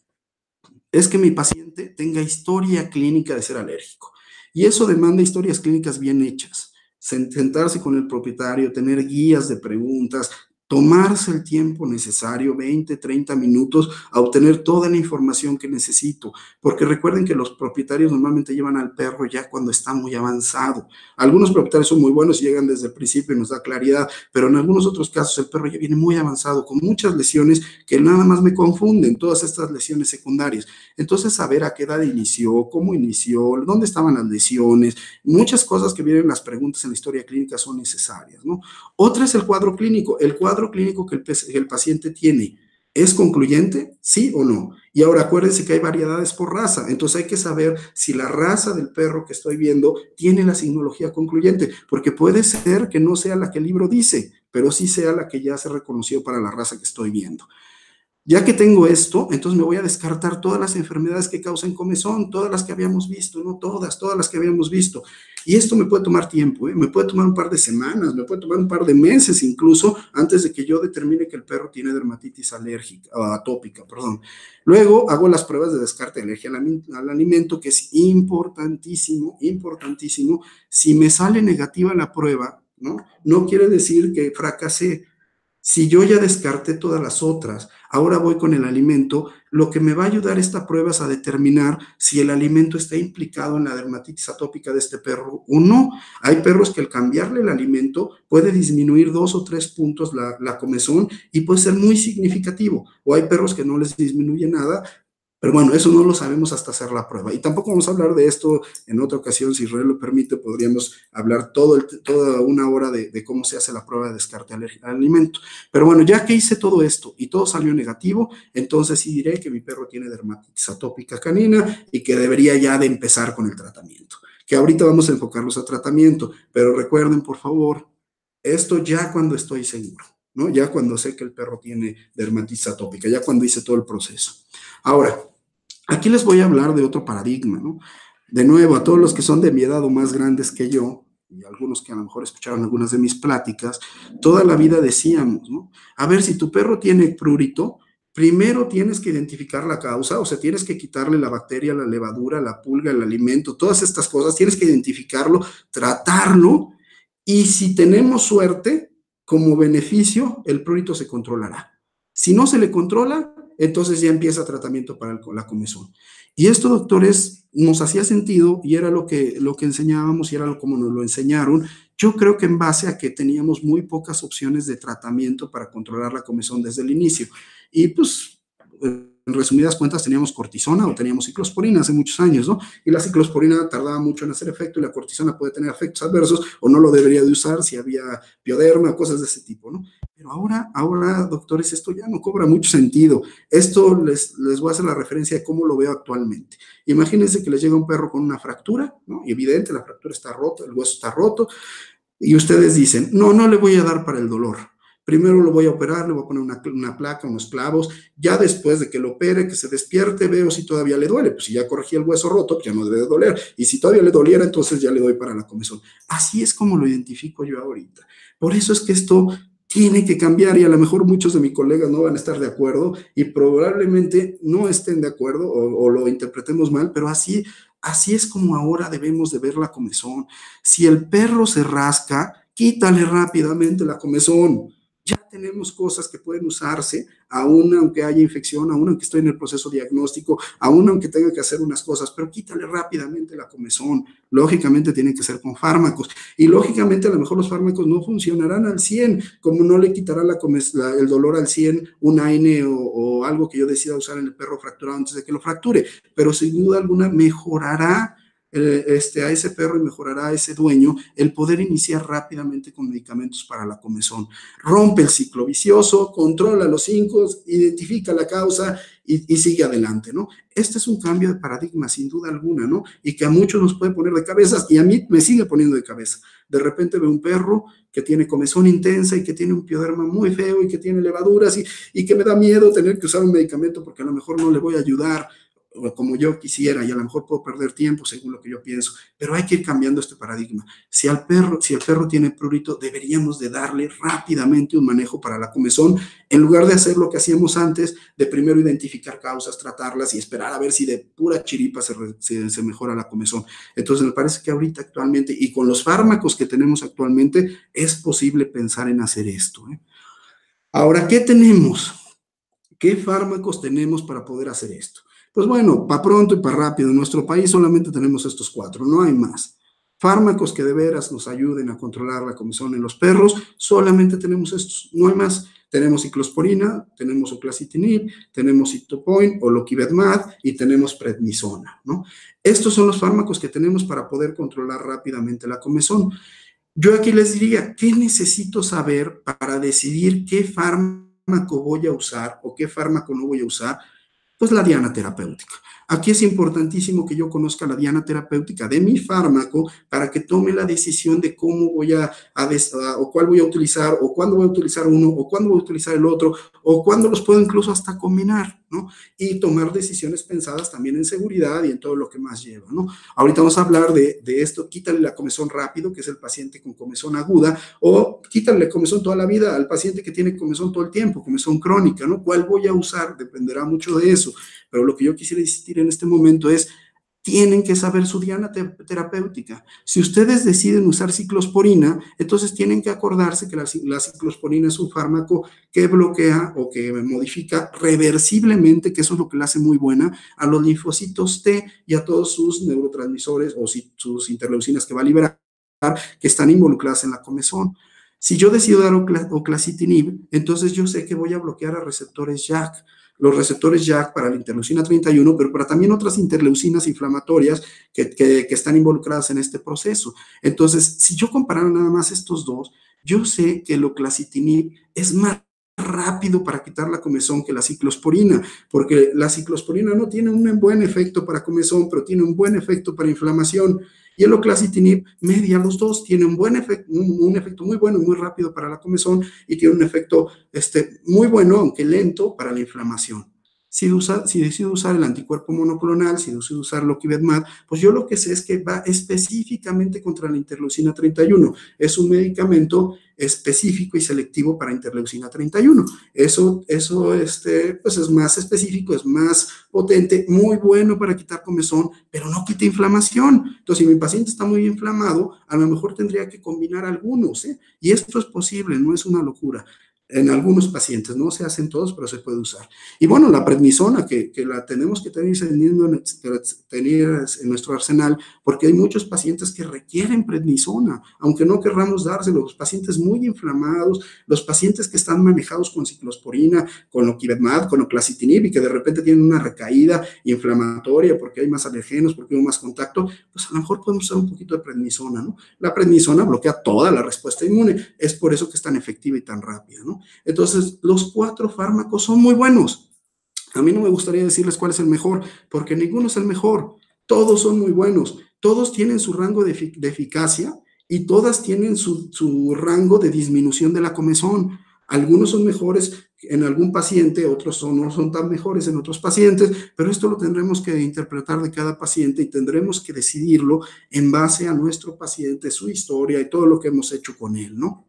es que mi paciente tenga historia clínica de ser alérgico, y eso demanda historias clínicas bien hechas, sentarse con el propietario, tener guías de preguntas, tomarse el tiempo necesario, veinte, treinta minutos, a obtener toda la información que necesito, porque recuerden que los propietarios normalmente llevan al perro ya cuando está muy avanzado. Algunos propietarios son muy buenos y llegan desde el principio y nos da claridad, pero en algunos otros casos el perro ya viene muy avanzado, con muchas lesiones que nada más me confunden, todas estas lesiones secundarias. Entonces, saber a qué edad inició, cómo inició, dónde estaban las lesiones, muchas cosas que vienen en las preguntas en la historia clínica son necesarias, ¿no? Otra es el cuadro clínico. El cuadro cuadro clínico que el, que el paciente tiene, ¿es concluyente? ¿Sí o no? Y ahora acuérdense que hay variedades por raza, entonces hay que saber si la raza del perro que estoy viendo tiene la signología concluyente, porque puede ser que no sea la que el libro dice, pero sí sea la que ya se reconoció para la raza que estoy viendo. Ya que tengo esto, entonces me voy a descartar todas las enfermedades que causan comezón, todas las que habíamos visto, no todas, todas las que habíamos visto. Y esto me puede tomar tiempo, ¿eh? Me puede tomar un par de semanas, me puede tomar un par de meses incluso, antes de que yo determine que el perro tiene dermatitis alérgica, atópica, perdón. Luego hago las pruebas de descarte de alergia al, al alimento, que es importantísimo, importantísimo. Si me sale negativa la prueba, ¿no? No quiere decir que fracasé. Si yo ya descarté todas las otras, ahora voy con el alimento, lo que me va a ayudar esta prueba es a determinar si el alimento está implicado en la dermatitis atópica de este perro o no. Hay perros que al cambiarle el alimento puede disminuir dos o tres puntos la, la comezón y puede ser muy significativo, o hay perros que no les disminuye nada. Pero bueno, eso no lo sabemos hasta hacer la prueba. Y tampoco vamos a hablar de esto en otra ocasión, si Israel lo permite, podríamos hablar todo el, toda una hora de, de cómo se hace la prueba de descarte al alimento. Pero bueno, ya que hice todo esto y todo salió negativo, entonces sí diré que mi perro tiene dermatitis atópica canina y que debería ya de empezar con el tratamiento. Que ahorita vamos a enfocarnos a tratamiento, pero recuerden, por favor, esto ya cuando estoy seguro, ¿no? Ya cuando sé que el perro tiene dermatitis atópica, ya cuando hice todo el proceso. Ahora, aquí les voy a hablar de otro paradigma, ¿no? De nuevo, a todos los que son de mi edad o más grandes que yo, y algunos que a lo mejor escucharon algunas de mis pláticas, toda la vida decíamos, ¿no? A ver, si tu perro tiene prurito, primero tienes que identificar la causa, o sea, tienes que quitarle la bacteria, la levadura, la pulga, el alimento, todas estas cosas, tienes que identificarlo, tratarlo, y si tenemos suerte, como beneficio, el prurito se controlará. Si no se le controla, entonces ya empieza tratamiento para la comezón. Y esto, doctores, nos hacía sentido y era lo que, lo que enseñábamos y era lo, como nos lo enseñaron. Yo creo que en base a que teníamos muy pocas opciones de tratamiento para controlar la comezón desde el inicio. Y pues, en resumidas cuentas, teníamos cortisona o teníamos ciclosporina hace muchos años, ¿no? Y la ciclosporina tardaba mucho en hacer efecto y la cortisona puede tener efectos adversos o no lo debería de usar si había pioderma, cosas de ese tipo, ¿no? Pero ahora, ahora, doctores, esto ya no cobra mucho sentido. Esto les, les voy a hacer la referencia de cómo lo veo actualmente. Imagínense que les llega un perro con una fractura, ¿no? Y evidente, la fractura está rota, el hueso está roto, y ustedes dicen, no, no le voy a dar para el dolor. Primero lo voy a operar, le voy a poner una, una placa, unos clavos, ya después de que lo opere, que se despierte, veo si todavía le duele, pues si ya corregí el hueso roto, pues ya no debe de doler, y si todavía le doliera, entonces ya le doy para la comezón. Así es como lo identifico yo ahorita. Por eso es que esto tiene que cambiar, y a lo mejor muchos de mis colegas no van a estar de acuerdo, y probablemente no estén de acuerdo, o, o lo interpretemos mal, pero así, así es como ahora debemos de ver la comezón. Si el perro se rasca, quítale rápidamente la comezón. ya tenemos cosas que pueden usarse, aún aunque haya infección, aún aunque estoy en el proceso diagnóstico, aún aunque tenga que hacer unas cosas, pero quítale rápidamente la comezón. Lógicamente tiene que ser con fármacos y lógicamente a lo mejor los fármacos no funcionarán al cien, como no le quitará la comez, la, el dolor al cien un A N E o, o algo que yo decida usar en el perro fracturado antes de que lo fracture, pero sin duda alguna mejorará Este, a ese perro y mejorará a ese dueño el poder iniciar rápidamente con medicamentos para la comezón. Rompe el ciclo vicioso, controla los síntomas, identifica la causa y, y sigue adelante, ¿no? Este es un cambio de paradigma sin duda alguna, ¿no? Y que a muchos nos puede poner de cabezas y a mí me sigue poniendo de cabeza. De repente veo un perro que tiene comezón intensa y que tiene un pioderma muy feo y que tiene levaduras y, y que me da miedo tener que usar un medicamento porque a lo mejor no le voy a ayudar como yo quisiera, y a lo mejor puedo perder tiempo según lo que yo pienso, pero hay que ir cambiando este paradigma. Si al perro, si el perro tiene prurito, deberíamos de darle rápidamente un manejo para la comezón, en lugar de hacer lo que hacíamos antes, de primero identificar causas, tratarlas y esperar a ver si de pura chiripa se, re, se, se mejora la comezón. Entonces me parece que ahorita actualmente, y con los fármacos que tenemos actualmente, es posible pensar en hacer esto, ¿eh? Ahora, ¿qué tenemos? ¿Qué fármacos tenemos para poder hacer esto? Pues bueno, para pronto y para rápido, en nuestro país solamente tenemos estos cuatro, no hay más. Fármacos que de veras nos ayuden a controlar la comezón en los perros, solamente tenemos estos, no hay más. Tenemos ciclosporina, tenemos oclasitinib, tenemos iptopoin o loquibetmad y tenemos prednisona, ¿no? Estos son los fármacos que tenemos para poder controlar rápidamente la comezón. Yo aquí les diría, ¿qué necesito saber para decidir qué fármaco voy a usar o qué fármaco no voy a usar? Pues la diana terapéutica. Aquí es importantísimo que yo conozca la diana terapéutica de mi fármaco para que tome la decisión de cómo voy a, a des, a, o cuál voy a utilizar, o cuándo voy a utilizar uno, o cuándo voy a utilizar el otro, o cuándo los puedo incluso hasta combinar, ¿no? Y tomar decisiones pensadas también en seguridad y en todo lo que más lleva, ¿no? Ahorita vamos a hablar de, de esto, quítale la comezón rápido, que es el paciente con comezón aguda, o quítale comezón toda la vida al paciente que tiene comezón todo el tiempo, comezón crónica, ¿no? ¿Cuál voy a usar? Dependerá mucho de eso, pero lo que yo quisiera insistir en este momento es, tienen que saber su diana terapéutica. Si ustedes deciden usar ciclosporina, entonces tienen que acordarse que la, la ciclosporina es un fármaco que bloquea o que modifica reversiblemente, que eso es lo que la hace muy buena, a los linfocitos T y a todos sus neurotransmisores o si, sus interleucinas que va a liberar, que están involucradas en la comezón. Si yo decido dar oclasitinib, entonces yo sé que voy a bloquear a receptores Y A K, los receptores Y A K para la interleucina treinta y uno, pero para también otras interleucinas inflamatorias que, que, que están involucradas en este proceso. Entonces, si yo comparara nada más estos dos, yo sé que el oclasitinib es más rápido para quitar la comezón que la ciclosporina, porque la ciclosporina no tiene un buen efecto para comezón, pero tiene un buen efecto para inflamación. Y el oclasitinib media los dos, tiene un buen efecto, un, un efecto muy bueno y muy rápido para la comezón y tiene un efecto este, muy bueno, aunque lento, para la inflamación. Si, usa, si decido usar el anticuerpo monoclonal, si decido usar loquibetmad, pues yo lo que sé es que va específicamente contra la interleucina treinta y uno. Es un medicamento específico y selectivo para interleucina treinta y uno. Eso, eso este, pues es más específico, es más potente, muy bueno para quitar comezón, pero no quita inflamación. Entonces, si mi paciente está muy inflamado, a lo mejor tendría que combinar algunos, ¿eh? Y esto es posible, no es una locura. En algunos pacientes, no se hacen todos, pero se puede usar. Y bueno, la prednisona, que, que la tenemos que tener en, tener en nuestro arsenal, porque hay muchos pacientes que requieren prednisona, aunque no querramos dárselo, los pacientes muy inflamados, los pacientes que están manejados con ciclosporina, con loquibetmad, con oclasitinib, y que de repente tienen una recaída inflamatoria, porque hay más alergenos, porque hay más contacto, pues a lo mejor podemos usar un poquito de prednisona, ¿no? La prednisona bloquea toda la respuesta inmune, es por eso que es tan efectiva y tan rápida, ¿no? Entonces, los cuatro fármacos son muy buenos. A mí no me gustaría decirles cuál es el mejor, porque ninguno es el mejor. Todos son muy buenos. Todos tienen su rango de, efic de eficacia y todas tienen su, su rango de disminución de la comezón. Algunos son mejores en algún paciente, otros son, no son tan mejores en otros pacientes, pero esto lo tendremos que interpretar de cada paciente y tendremos que decidirlo en base a nuestro paciente, su historia y todo lo que hemos hecho con él, ¿no?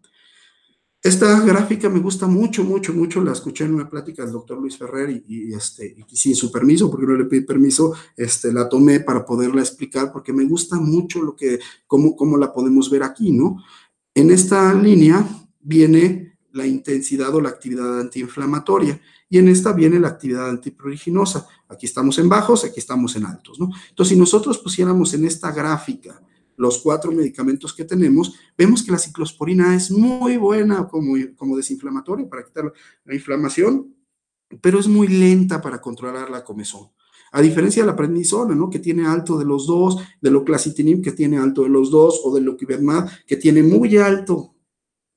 Esta gráfica me gusta mucho, mucho, mucho, la escuché en una plática del doctor Luis Ferrer y, y, este, y sin su permiso, porque no le pedí permiso, este, la tomé para poderla explicar, porque me gusta mucho lo que, cómo, cómo la podemos ver aquí, ¿no? En esta línea viene la intensidad o la actividad antiinflamatoria. Y en esta viene la actividad antipruriginosa. Aquí estamos en bajos, aquí estamos en altos, ¿no? Entonces, si nosotros pusiéramos en esta gráfica los cuatro medicamentos que tenemos, vemos que la ciclosporina es muy buena como, como desinflamatoria para quitar la inflamación, pero es muy lenta para controlar la comezón. A diferencia de la prednisona, ¿no? Que tiene alto de los dos, de lo clasitinib que tiene alto de los dos, o de lo quibermad que tiene muy alto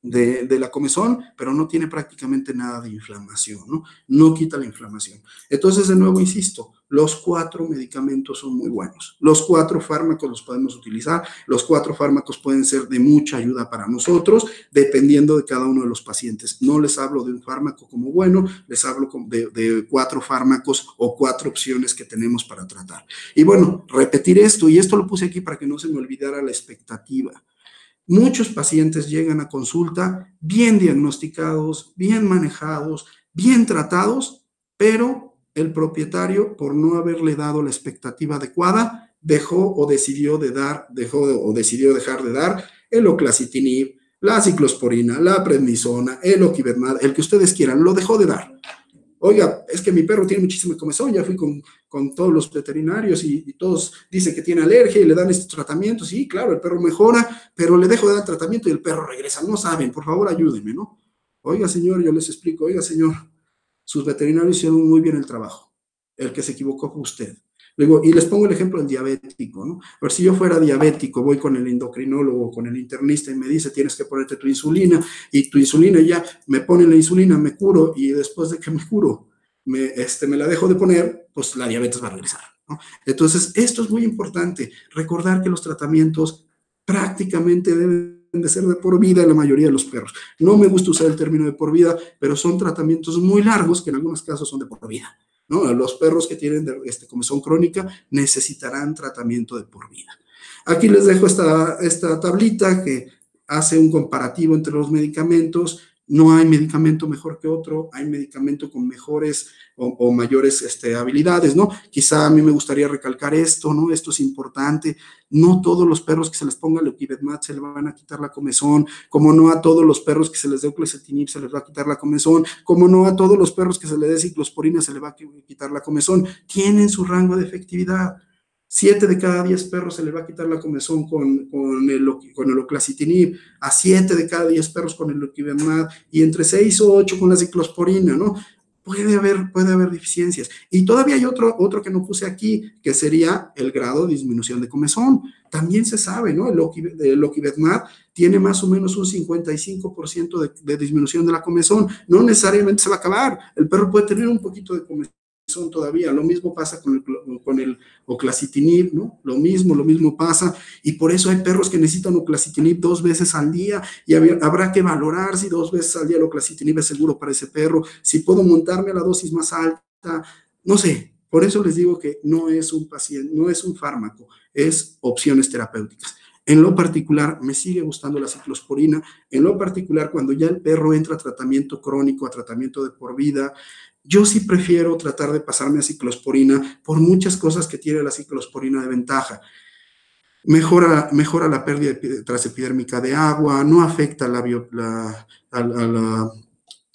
de, de la comezón, pero no tiene prácticamente nada de inflamación, ¿no? No quita la inflamación. Entonces, de nuevo, insisto, los cuatro medicamentos son muy buenos. Los cuatro fármacos los podemos utilizar. Los cuatro fármacos pueden ser de mucha ayuda para nosotros, dependiendo de cada uno de los pacientes. No les hablo de un fármaco como bueno, les hablo de, de cuatro fármacos o cuatro opciones que tenemos para tratar. Y bueno, repetir esto, y esto lo puse aquí para que no se me olvidara la expectativa. Muchos pacientes llegan a consulta bien diagnosticados, bien manejados, bien tratados, pero el propietario, por no haberle dado la expectativa adecuada, dejó o decidió de dar, dejó de, o decidió dejar de dar el oclacitinib, la ciclosporina, la prednisona, el oquibernad, el que ustedes quieran, lo dejó de dar. Oiga, es que mi perro tiene muchísima comezón, ya fui con, con todos los veterinarios y, y todos dicen que tiene alergia y le dan estos tratamientos. Sí, claro, el perro mejora, pero le dejo de dar tratamiento y el perro regresa. No saben, por favor, ayúdenme, ¿no? Oiga, señor, yo les explico, oiga, señor, sus veterinarios hicieron muy bien el trabajo. El que se equivocó fue usted. Luego, y les pongo el ejemplo del diabético, ¿no? A ver, si yo fuera diabético, voy con el endocrinólogo, con el internista y me dice, tienes que ponerte tu insulina, y tu insulina ya, me pone la insulina, me curo, y después de que me curo, me, este, me la dejo de poner, pues la diabetes va a regresar, ¿no? Entonces, esto es muy importante, recordar que los tratamientos prácticamente deben de ser de por vida en la mayoría de los perros. No me gusta usar el término de por vida, pero son tratamientos muy largos que en algunos casos son de por vida, ¿no? Los perros que tienen de, este, comezón crónica necesitarán tratamiento de por vida. Aquí les dejo esta, esta tablita que hace un comparativo entre los medicamentos. No hay medicamento mejor que otro, hay medicamento con mejores o, o mayores este, habilidades, ¿no? Quizá a mí me gustaría recalcar esto, ¿no? Esto es importante. No todos los perros que se les ponga leoquivetmat se le van a quitar la comezón, como no a todos los perros que se les dé oclacetinib se les va a quitar la comezón, como no a todos los perros que se les dé ciclosporina se les va a quitar la comezón. Tienen su rango de efectividad. Siete de cada diez perros se le va a quitar la comezón con, con el, con el oclacitinib, a siete de cada diez perros con el leoquivetmat y entre seis o ocho con la ciclosporina, ¿no? Puede haber, puede haber deficiencias. Y todavía hay otro, otro que no puse aquí, que sería el grado de disminución de comezón. También se sabe, ¿no? El leoquivetmat tiene más o menos un cincuenta y cinco por ciento de, de disminución de la comezón. No necesariamente se va a acabar. El perro puede tener un poquito de comezón todavía, lo mismo pasa con el, con el oclacitinib, ¿no? Lo mismo, lo mismo pasa, y por eso hay perros que necesitan oclacitinib dos veces al día, y había, habrá que valorar si dos veces al día el oclacitinib es seguro para ese perro, si puedo montarme a la dosis más alta, no sé. Por eso les digo que no es un paciente, no es un fármaco, es opciones terapéuticas. En lo particular, me sigue gustando la ciclosporina, en lo particular, cuando ya el perro entra a tratamiento crónico, a tratamiento de por vida, yo sí prefiero tratar de pasarme a ciclosporina por muchas cosas que tiene la ciclosporina de ventaja. Mejora, mejora la pérdida transepidérmica de agua, no afecta la bio, la, a, a, la,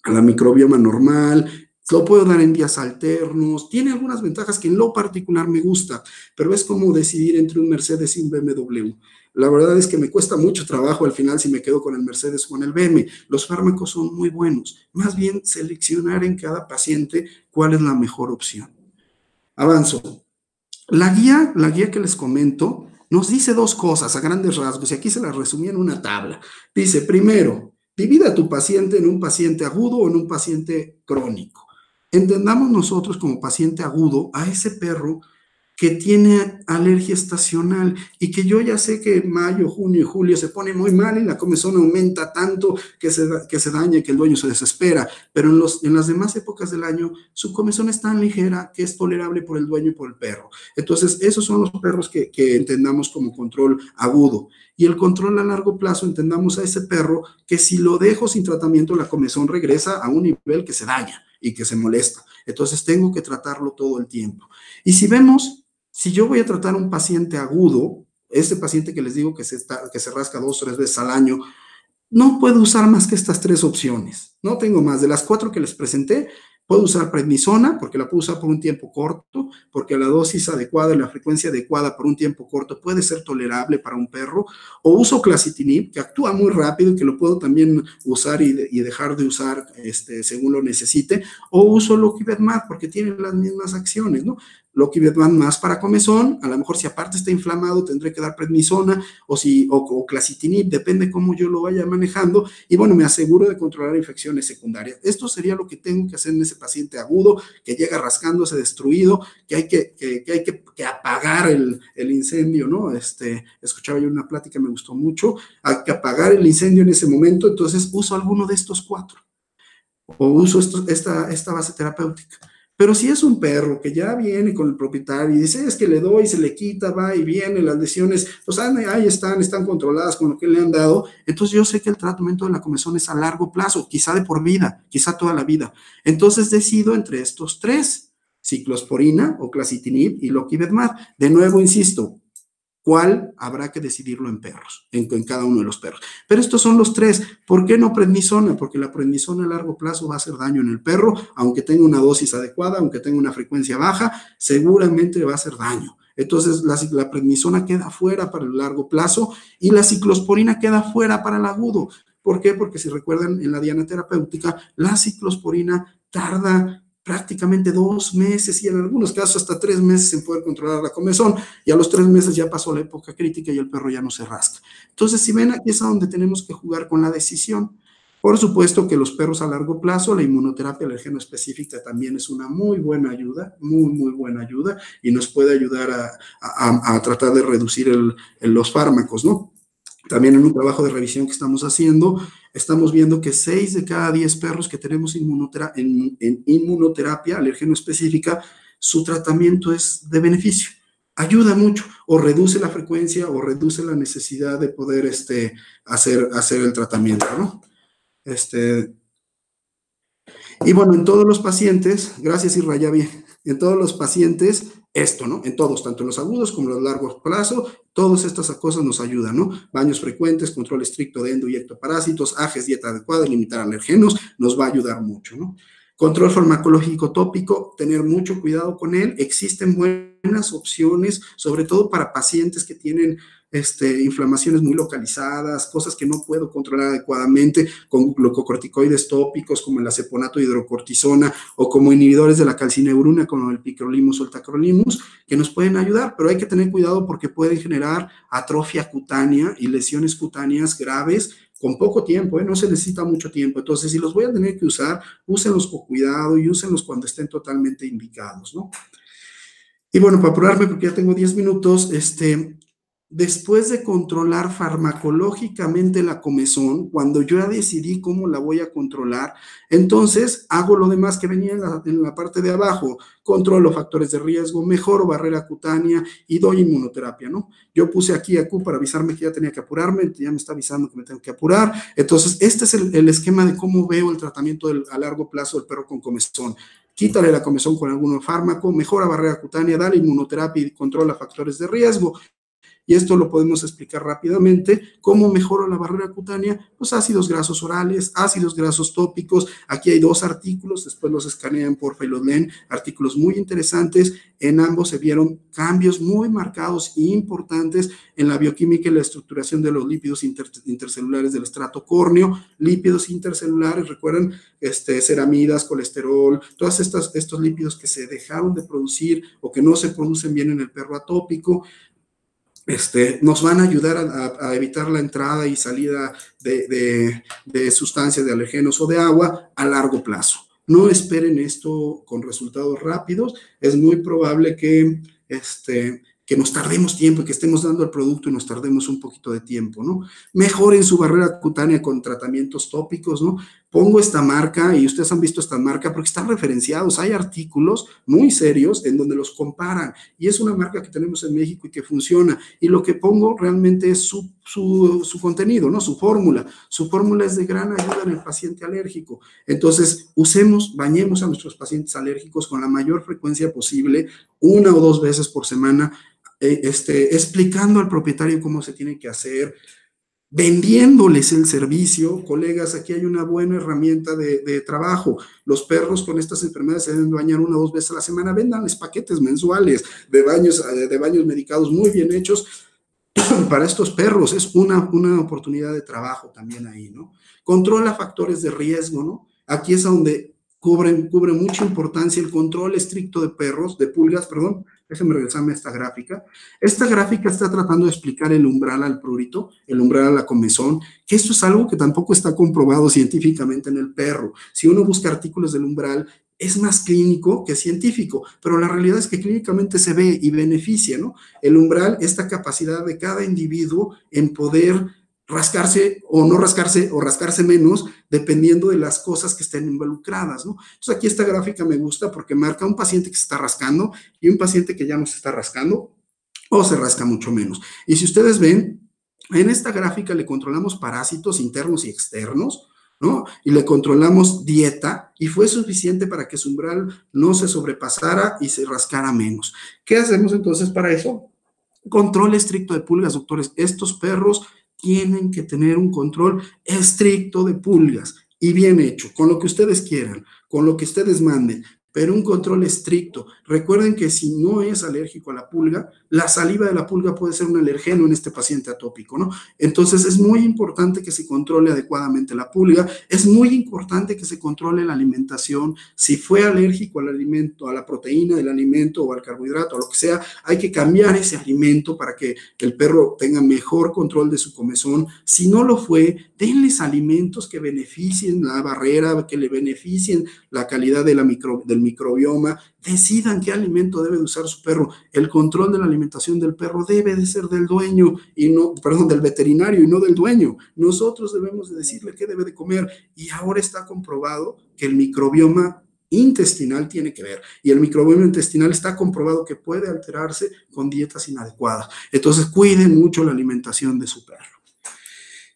a la microbioma normal, lo puedo dar en días alternos, tiene algunas ventajas que en lo particular me gusta, pero es como decidir entre un Mercedes y un B M W. La verdad es que me cuesta mucho trabajo al final si me quedo con el Mercedes o con el B M W. Los fármacos son muy buenos. Más bien seleccionar en cada paciente cuál es la mejor opción. Avanzo. La guía, la guía que les comento nos dice dos cosas a grandes rasgos y aquí se las resumí en una tabla. Dice, primero, divida a tu paciente en un paciente agudo o en un paciente crónico. Entendamos nosotros como paciente agudo a ese perro que tiene alergia estacional y que yo ya sé que mayo, junio y julio se pone muy mal y la comezón aumenta tanto que se, que se daña y que el dueño se desespera, pero en, los, en las demás épocas del año su comezón es tan ligera que es tolerable por el dueño y por el perro. Entonces esos son los perros que, que entendamos como control agudo. Y el control a largo plazo entendamos a ese perro que si lo dejo sin tratamiento la comezón regresa a un nivel que se daña y que se molesta. Entonces tengo que tratarlo todo el tiempo. Y si vemos, si yo voy a tratar a un paciente agudo, este paciente que les digo que se, está, que se rasca dos o tres veces al año, no puedo usar más que estas tres opciones. No tengo más. De las cuatro que les presenté, puedo usar prednisona, porque la puedo usar por un tiempo corto, porque la dosis adecuada y la frecuencia adecuada por un tiempo corto puede ser tolerable para un perro, o uso clasitinib, que actúa muy rápido y que lo puedo también usar y, de, y dejar de usar este, según lo necesite, o uso Loqui-Betmad, porque tiene las mismas acciones, ¿no? Loqui-Betmad más para comezón, a lo mejor si aparte está inflamado tendré que dar prednisona, o, si, o, o clasitinib, depende cómo yo lo vaya manejando, y bueno, me aseguro de controlar infecciones secundarias. Esto sería lo que tengo que hacer en ese paciente agudo, que llega rascándose, destruido, que hay que, que, que, hay que, que apagar el, el incendio, ¿no? Este, escuchaba yo una plática, me gustó mucho, hay que apagar el incendio en ese momento, entonces uso alguno de estos cuatro, o uso esto, esta, esta base terapéutica. Pero si es un perro que ya viene con el propietario y dice, es que le doy, se le quita, va y viene, las lesiones, pues ahí están, están controladas con lo que le han dado, entonces yo sé que el tratamiento de la comezón es a largo plazo, quizá de por vida, quizá toda la vida. Entonces decido entre estos tres, ciclosporina o clasitinib y Loqui-Betmad. De nuevo, insisto, ¿cuál habrá que decidirlo en perros, en, en cada uno de los perros? Pero estos son los tres. ¿Por qué no prednisona? Porque la prednisona a largo plazo va a hacer daño en el perro, aunque tenga una dosis adecuada, aunque tenga una frecuencia baja, seguramente va a hacer daño. Entonces la, la prednisona queda fuera para el largo plazo y la ciclosporina queda fuera para el agudo. ¿Por qué? Porque si recuerdan en la diana terapéutica, la ciclosporina tarda prácticamente dos meses y en algunos casos hasta tres meses en poder controlar la comezón, y a los tres meses ya pasó la época crítica y el perro ya no se rasca. Entonces, si ven, aquí es a donde tenemos que jugar con la decisión. Por supuesto que los perros a largo plazo, la inmunoterapia alergeno específica también es una muy buena ayuda, muy, muy buena ayuda, y nos puede ayudar a, a, a tratar de reducir el, el, los fármacos, ¿no? También en un trabajo de revisión que estamos haciendo, estamos viendo que seis de cada diez perros que tenemos inmunotera en, en inmunoterapia alergeno específica, su tratamiento es de beneficio. Ayuda mucho, o reduce la frecuencia, o reduce la necesidad de poder este, hacer, hacer el tratamiento, ¿no? Este, y bueno, en todos los pacientes, gracias Isra, ya vi, en todos los pacientes, esto, ¿no? En todos, tanto en los agudos como en los largos plazos, todas estas cosas nos ayudan, ¿no? Baños frecuentes, control estricto de endo y ectoparásitos, ajes, dieta adecuada, limitar alergenos, nos va a ayudar mucho, ¿no? Control farmacológico tópico, tener mucho cuidado con él. Existen buenas opciones, sobre todo para pacientes que tienen este, inflamaciones muy localizadas, cosas que no puedo controlar adecuadamente con glucocorticoides tópicos como el aceponato de hidrocortisona o como inhibidores de la calcineurina como el picrolimus o el tacrolimus, que nos pueden ayudar, pero hay que tener cuidado porque pueden generar atrofia cutánea y lesiones cutáneas graves con poco tiempo, ¿eh? No se necesita mucho tiempo. Entonces, si los voy a tener que usar, úsenlos con cuidado y úsenlos cuando estén totalmente indicados, ¿no? Y bueno, para apurarme, porque ya tengo diez minutos, este, después de controlar farmacológicamente la comezón, cuando yo ya decidí cómo la voy a controlar, entonces hago lo demás que venía en la, en la parte de abajo, controlo factores de riesgo, mejoro barrera cutánea y doy inmunoterapia, ¿no? Yo puse aquí a Q para avisarme que ya tenía que apurarme, ya me está avisando que me tengo que apurar. Entonces, este es el, el esquema de cómo veo el tratamiento del, a largo plazo del perro con comezón. Quítale la comezón con algún fármaco, mejora barrera cutánea, dale inmunoterapia y controla factores de riesgo. Y esto lo podemos explicar rápidamente. ¿Cómo mejoro la barrera cutánea? Pues ácidos grasos orales, ácidos grasos tópicos. Aquí hay dos artículos, después los escanean por Feloden, artículos muy interesantes. En ambos se vieron cambios muy marcados e importantes en la bioquímica y la estructuración de los lípidos inter, intercelulares del estrato córneo. Lípidos intercelulares, recuerden, este, ceramidas, colesterol, todos estos lípidos que se dejaron de producir o que no se producen bien en el perro atópico. Este, nos van a ayudar a, a, a evitar la entrada y salida de, de, de sustancias, de alergenos o de agua a largo plazo. No esperen esto con resultados rápidos, es muy probable que, este, que nos tardemos tiempo y que estemos dando el producto y nos tardemos un poquito de tiempo, ¿no? Mejoren su barrera cutánea con tratamientos tópicos, ¿no? Pongo esta marca, y ustedes han visto esta marca porque están referenciados, hay artículos muy serios en donde los comparan, y es una marca que tenemos en México y que funciona, y lo que pongo realmente es su, su, su contenido, ¿no? Su fórmula, su fórmula es de gran ayuda en el paciente alérgico. Entonces, usemos, bañemos a nuestros pacientes alérgicos con la mayor frecuencia posible, una o dos veces por semana, eh, este, explicando al propietario cómo se tiene que hacer, vendiéndoles el servicio. Colegas, aquí hay una buena herramienta de, de trabajo. Los perros con estas enfermedades se deben bañar una o dos veces a la semana. Véndanles paquetes mensuales de baños, de baños medicados muy bien hechos para estos perros. Es una, una oportunidad de trabajo también ahí, ¿no? Controla factores de riesgo, ¿no? Aquí es donde cubre, cubre mucha importancia el control estricto de perros, de pulgas, perdón. Déjenme regresarme a esta gráfica. Esta gráfica está tratando de explicar el umbral al prurito, el umbral a la comezón, que esto es algo que tampoco está comprobado científicamente en el perro. Si uno busca artículos del umbral, es más clínico que científico, pero la realidad es que clínicamente se ve y beneficia, ¿no? El umbral, esta capacidad de cada individuo en poder rascarse o no rascarse o rascarse menos dependiendo de las cosas que estén involucradas, ¿no? Entonces aquí esta gráfica me gusta porque marca un paciente que se está rascando y un paciente que ya no se está rascando o se rasca mucho menos. Y si ustedes ven, en esta gráfica le controlamos parásitos internos y externos, ¿no? Y le controlamos dieta y fue suficiente para que su umbral no se sobrepasara y se rascara menos. ¿Qué hacemos entonces para eso? Control estricto de pulgas, doctores. Estos perros tienen que tener un control estricto de pulgas y bien hecho, con lo que ustedes quieran, con lo que ustedes manden, pero un control estricto. Recuerden que si no es alérgico a la pulga, la saliva de la pulga puede ser un alergeno en este paciente atópico, ¿no? Entonces es muy importante que se controle adecuadamente la pulga, es muy importante que se controle la alimentación. Si fue alérgico al alimento, a la proteína del alimento o al carbohidrato o lo que sea, hay que cambiar ese alimento para que el perro tenga mejor control de su comezón. Si no lo fue, denles alimentos que beneficien la barrera, que le beneficien la calidad de la micro, del microbioma. Decidan qué alimento debe de usar su perro. El control de la alimentación del perro debe de ser del dueño y no, perdón, del veterinario y no del dueño. Nosotros debemos de decirle qué debe de comer y ahora está comprobado que el microbioma intestinal tiene que ver y el microbioma intestinal está comprobado que puede alterarse con dietas inadecuadas. Entonces cuiden mucho la alimentación de su perro.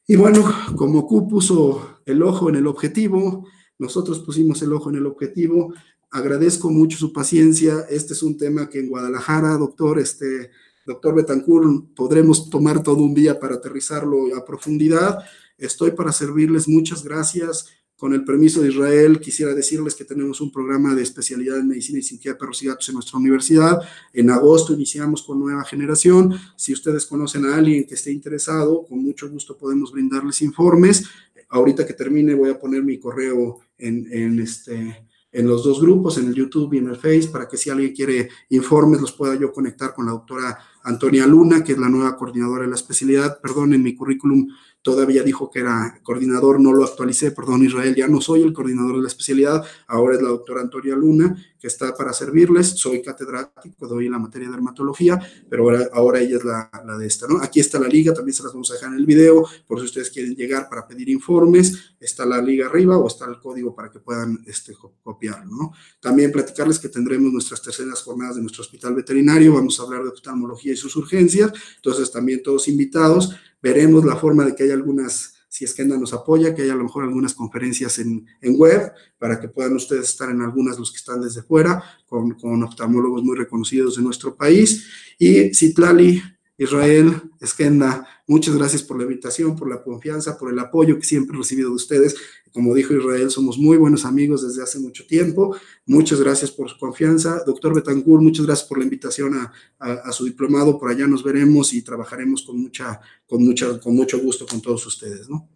Y bueno, como Q puso el ojo en el objetivo, nosotros pusimos el ojo en el objetivo. Agradezco mucho su paciencia. Este es un tema que en Guadalajara, doctor, este, doctor Betancourt, podremos tomar todo un día para aterrizarlo a profundidad. Estoy para servirles. Muchas gracias. Con el permiso de Israel, quisiera decirles que tenemos un programa de especialidad en medicina y cirugía de perros y gatos en nuestra universidad. En agosto iniciamos con Nueva Generación. Si ustedes conocen a alguien que esté interesado, con mucho gusto podemos brindarles informes. Ahorita que termine voy a poner mi correo en, en este... en los dos grupos, en el YouTube y en el Face, para que si alguien quiere informes los pueda yo conectar con la doctora Antonia Luna, que es la nueva coordinadora de la especialidad. Perdón, en mi currículum todavía dijo que era coordinador, no lo actualicé, perdón Israel, ya no soy el coordinador de la especialidad, ahora es la doctora Antonia Luna, que está para servirles. Soy catedrático, doy la materia de dermatología, pero ahora, ahora ella es la, la de esta, ¿no? Aquí está la liga, también se las vamos a dejar en el video, por si ustedes quieren llegar para pedir informes, está la liga arriba o está el código para que puedan este, copiar, ¿no? También platicarles que tendremos nuestras terceras jornadas de nuestro hospital veterinario, vamos a hablar de oftalmología y sus urgencias, entonces también todos invitados. Veremos la forma de que haya algunas, si Squenda nos apoya, que haya a lo mejor algunas conferencias en, en web, para que puedan ustedes estar en algunas, los que están desde fuera, con, con oftalmólogos muy reconocidos de nuestro país. Y Citlalli, Israel, Squenda, muchas gracias por la invitación, por la confianza, por el apoyo que siempre he recibido de ustedes. Como dijo Israel, somos muy buenos amigos desde hace mucho tiempo. Muchas gracias por su confianza. Doctor Betancourt, muchas gracias por la invitación a, a, a su diplomado. Por allá nos veremos y trabajaremos con, mucha, con, mucha, con mucho gusto con todos ustedes, ¿no?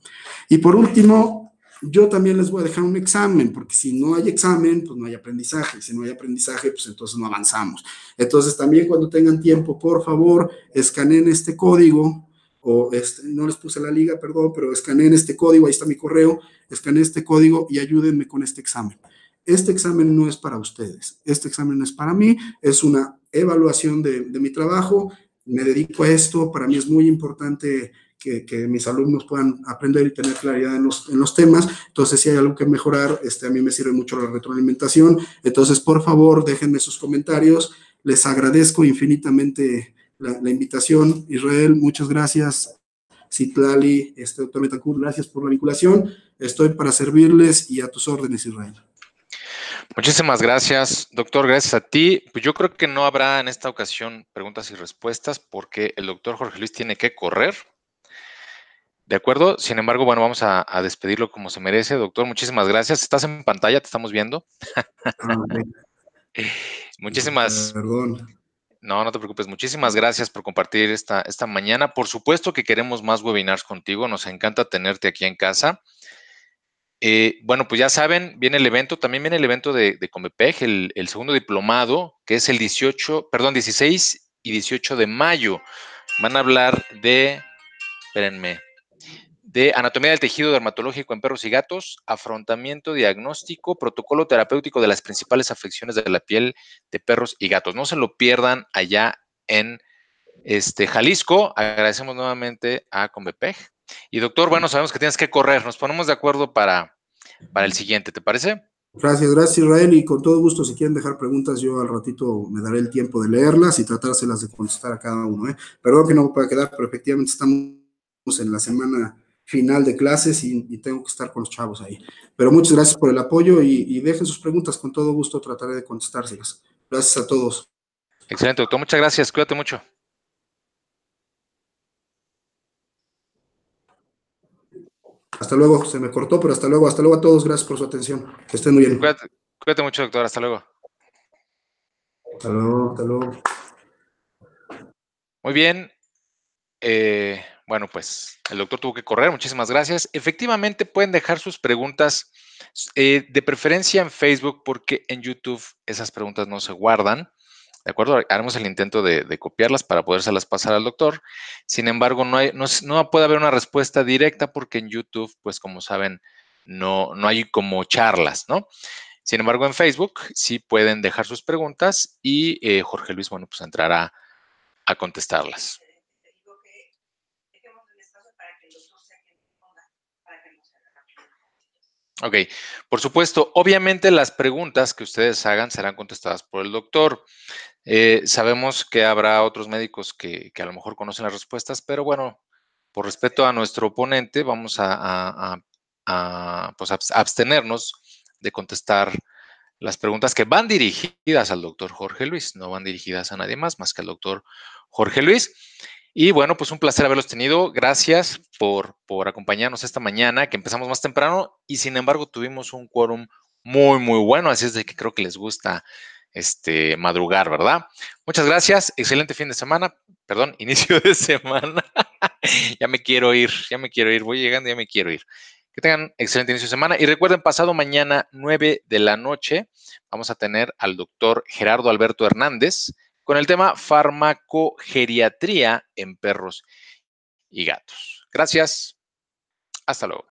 Y por último, yo también les voy a dejar un examen, porque si no hay examen, pues no hay aprendizaje. Si no hay aprendizaje, pues entonces no avanzamos. Entonces también cuando tengan tiempo, por favor, escaneen este código. O este, no les puse la liga, perdón, pero escaneen este código, ahí está mi correo, escaneen este código y ayúdenme con este examen. Este examen no es para ustedes, este examen es para mí, es una evaluación de, de mi trabajo, me dedico a esto, para mí es muy importante que, que mis alumnos puedan aprender y tener claridad en los, en los temas, entonces si hay algo que mejorar, este, a mí me sirve mucho la retroalimentación, entonces por favor déjenme sus comentarios, les agradezco infinitamente La, la invitación. Israel, muchas gracias. Citlalli, este, doctor Betancourt, gracias por la vinculación. Estoy para servirles y a tus órdenes, Israel. Muchísimas gracias, doctor. Gracias a ti. Pues yo creo que no habrá en esta ocasión preguntas y respuestas porque el doctor Jorge Luis tiene que correr. De acuerdo, sin embargo, bueno, vamos a, a despedirlo como se merece. Doctor, muchísimas gracias. Estás en pantalla, te estamos viendo. Ah, okay. Muchísimas... Perdón. No, no te preocupes. Muchísimas gracias por compartir esta, esta mañana. Por supuesto que queremos más webinars contigo. Nos encanta tenerte aquí en casa. Eh, bueno, pues ya saben, viene el evento. También viene el evento de, de Comepec, el, el segundo diplomado, que es el dieciocho, perdón, dieciséis y dieciocho de mayo. Van a hablar de... Espérenme. De anatomía del tejido dermatológico en perros y gatos, afrontamiento diagnóstico, protocolo terapéutico de las principales afecciones de la piel de perros y gatos. No se lo pierdan allá en este, Jalisco. Agradecemos nuevamente a Convepeg. Y doctor, bueno, sabemos que tienes que correr. Nos ponemos de acuerdo para, para el siguiente, ¿te parece? Gracias, gracias Israel. Y con todo gusto, si quieren dejar preguntas, yo al ratito me daré el tiempo de leerlas y tratárselas de contestar a cada uno, ¿eh? Perdón que no pueda quedar, pero efectivamente estamos en la semana final de clases y, y tengo que estar con los chavos ahí. Pero muchas gracias por el apoyo y, y dejen sus preguntas, con todo gusto trataré de contestárselas. Gracias a todos. Excelente, doctor. Muchas gracias. Cuídate mucho. Hasta luego. Se me cortó, pero hasta luego. Hasta luego a todos. Gracias por su atención. Que estén muy bien. Cuídate, cuídate mucho, doctor. Hasta luego. Hasta luego. Hasta luego. Muy bien. Eh... Bueno, pues el doctor tuvo que correr. Muchísimas gracias. Efectivamente, pueden dejar sus preguntas eh, de preferencia en Facebook porque en YouTube esas preguntas no se guardan. ¿De acuerdo? Haremos el intento de, de copiarlas para podérselas pasar al doctor. Sin embargo, no, hay, no, no puede haber una respuesta directa porque en YouTube, pues como saben, no, no hay como charlas, ¿no? Sin embargo, en Facebook sí pueden dejar sus preguntas y eh, Jorge Luis, bueno, pues entrará a contestarlas. Ok, por supuesto, obviamente las preguntas que ustedes hagan serán contestadas por el doctor. Eh, sabemos que habrá otros médicos que, que a lo mejor conocen las respuestas, pero bueno, por respeto a nuestro oponente, vamos a, a, a, a pues, abstenernos de contestar las preguntas que van dirigidas al doctor Jorge Luis, no van dirigidas a nadie más, más que al doctor Jorge Luis. Y bueno, pues un placer haberlos tenido. Gracias por, por acompañarnos esta mañana, que empezamos más temprano y sin embargo tuvimos un quórum muy, muy bueno. Así es de que creo que les gusta este madrugar, ¿verdad? Muchas gracias. Excelente fin de semana. Perdón, inicio de semana. Ya me quiero ir, ya me quiero ir. Voy llegando y ya me quiero ir. Que tengan excelente inicio de semana. Y recuerden, pasado mañana, nueve de la noche, vamos a tener al doctor Gerardo Alberto Hernández, con el tema farmacogeriatría en perros y gatos. Gracias. Hasta luego.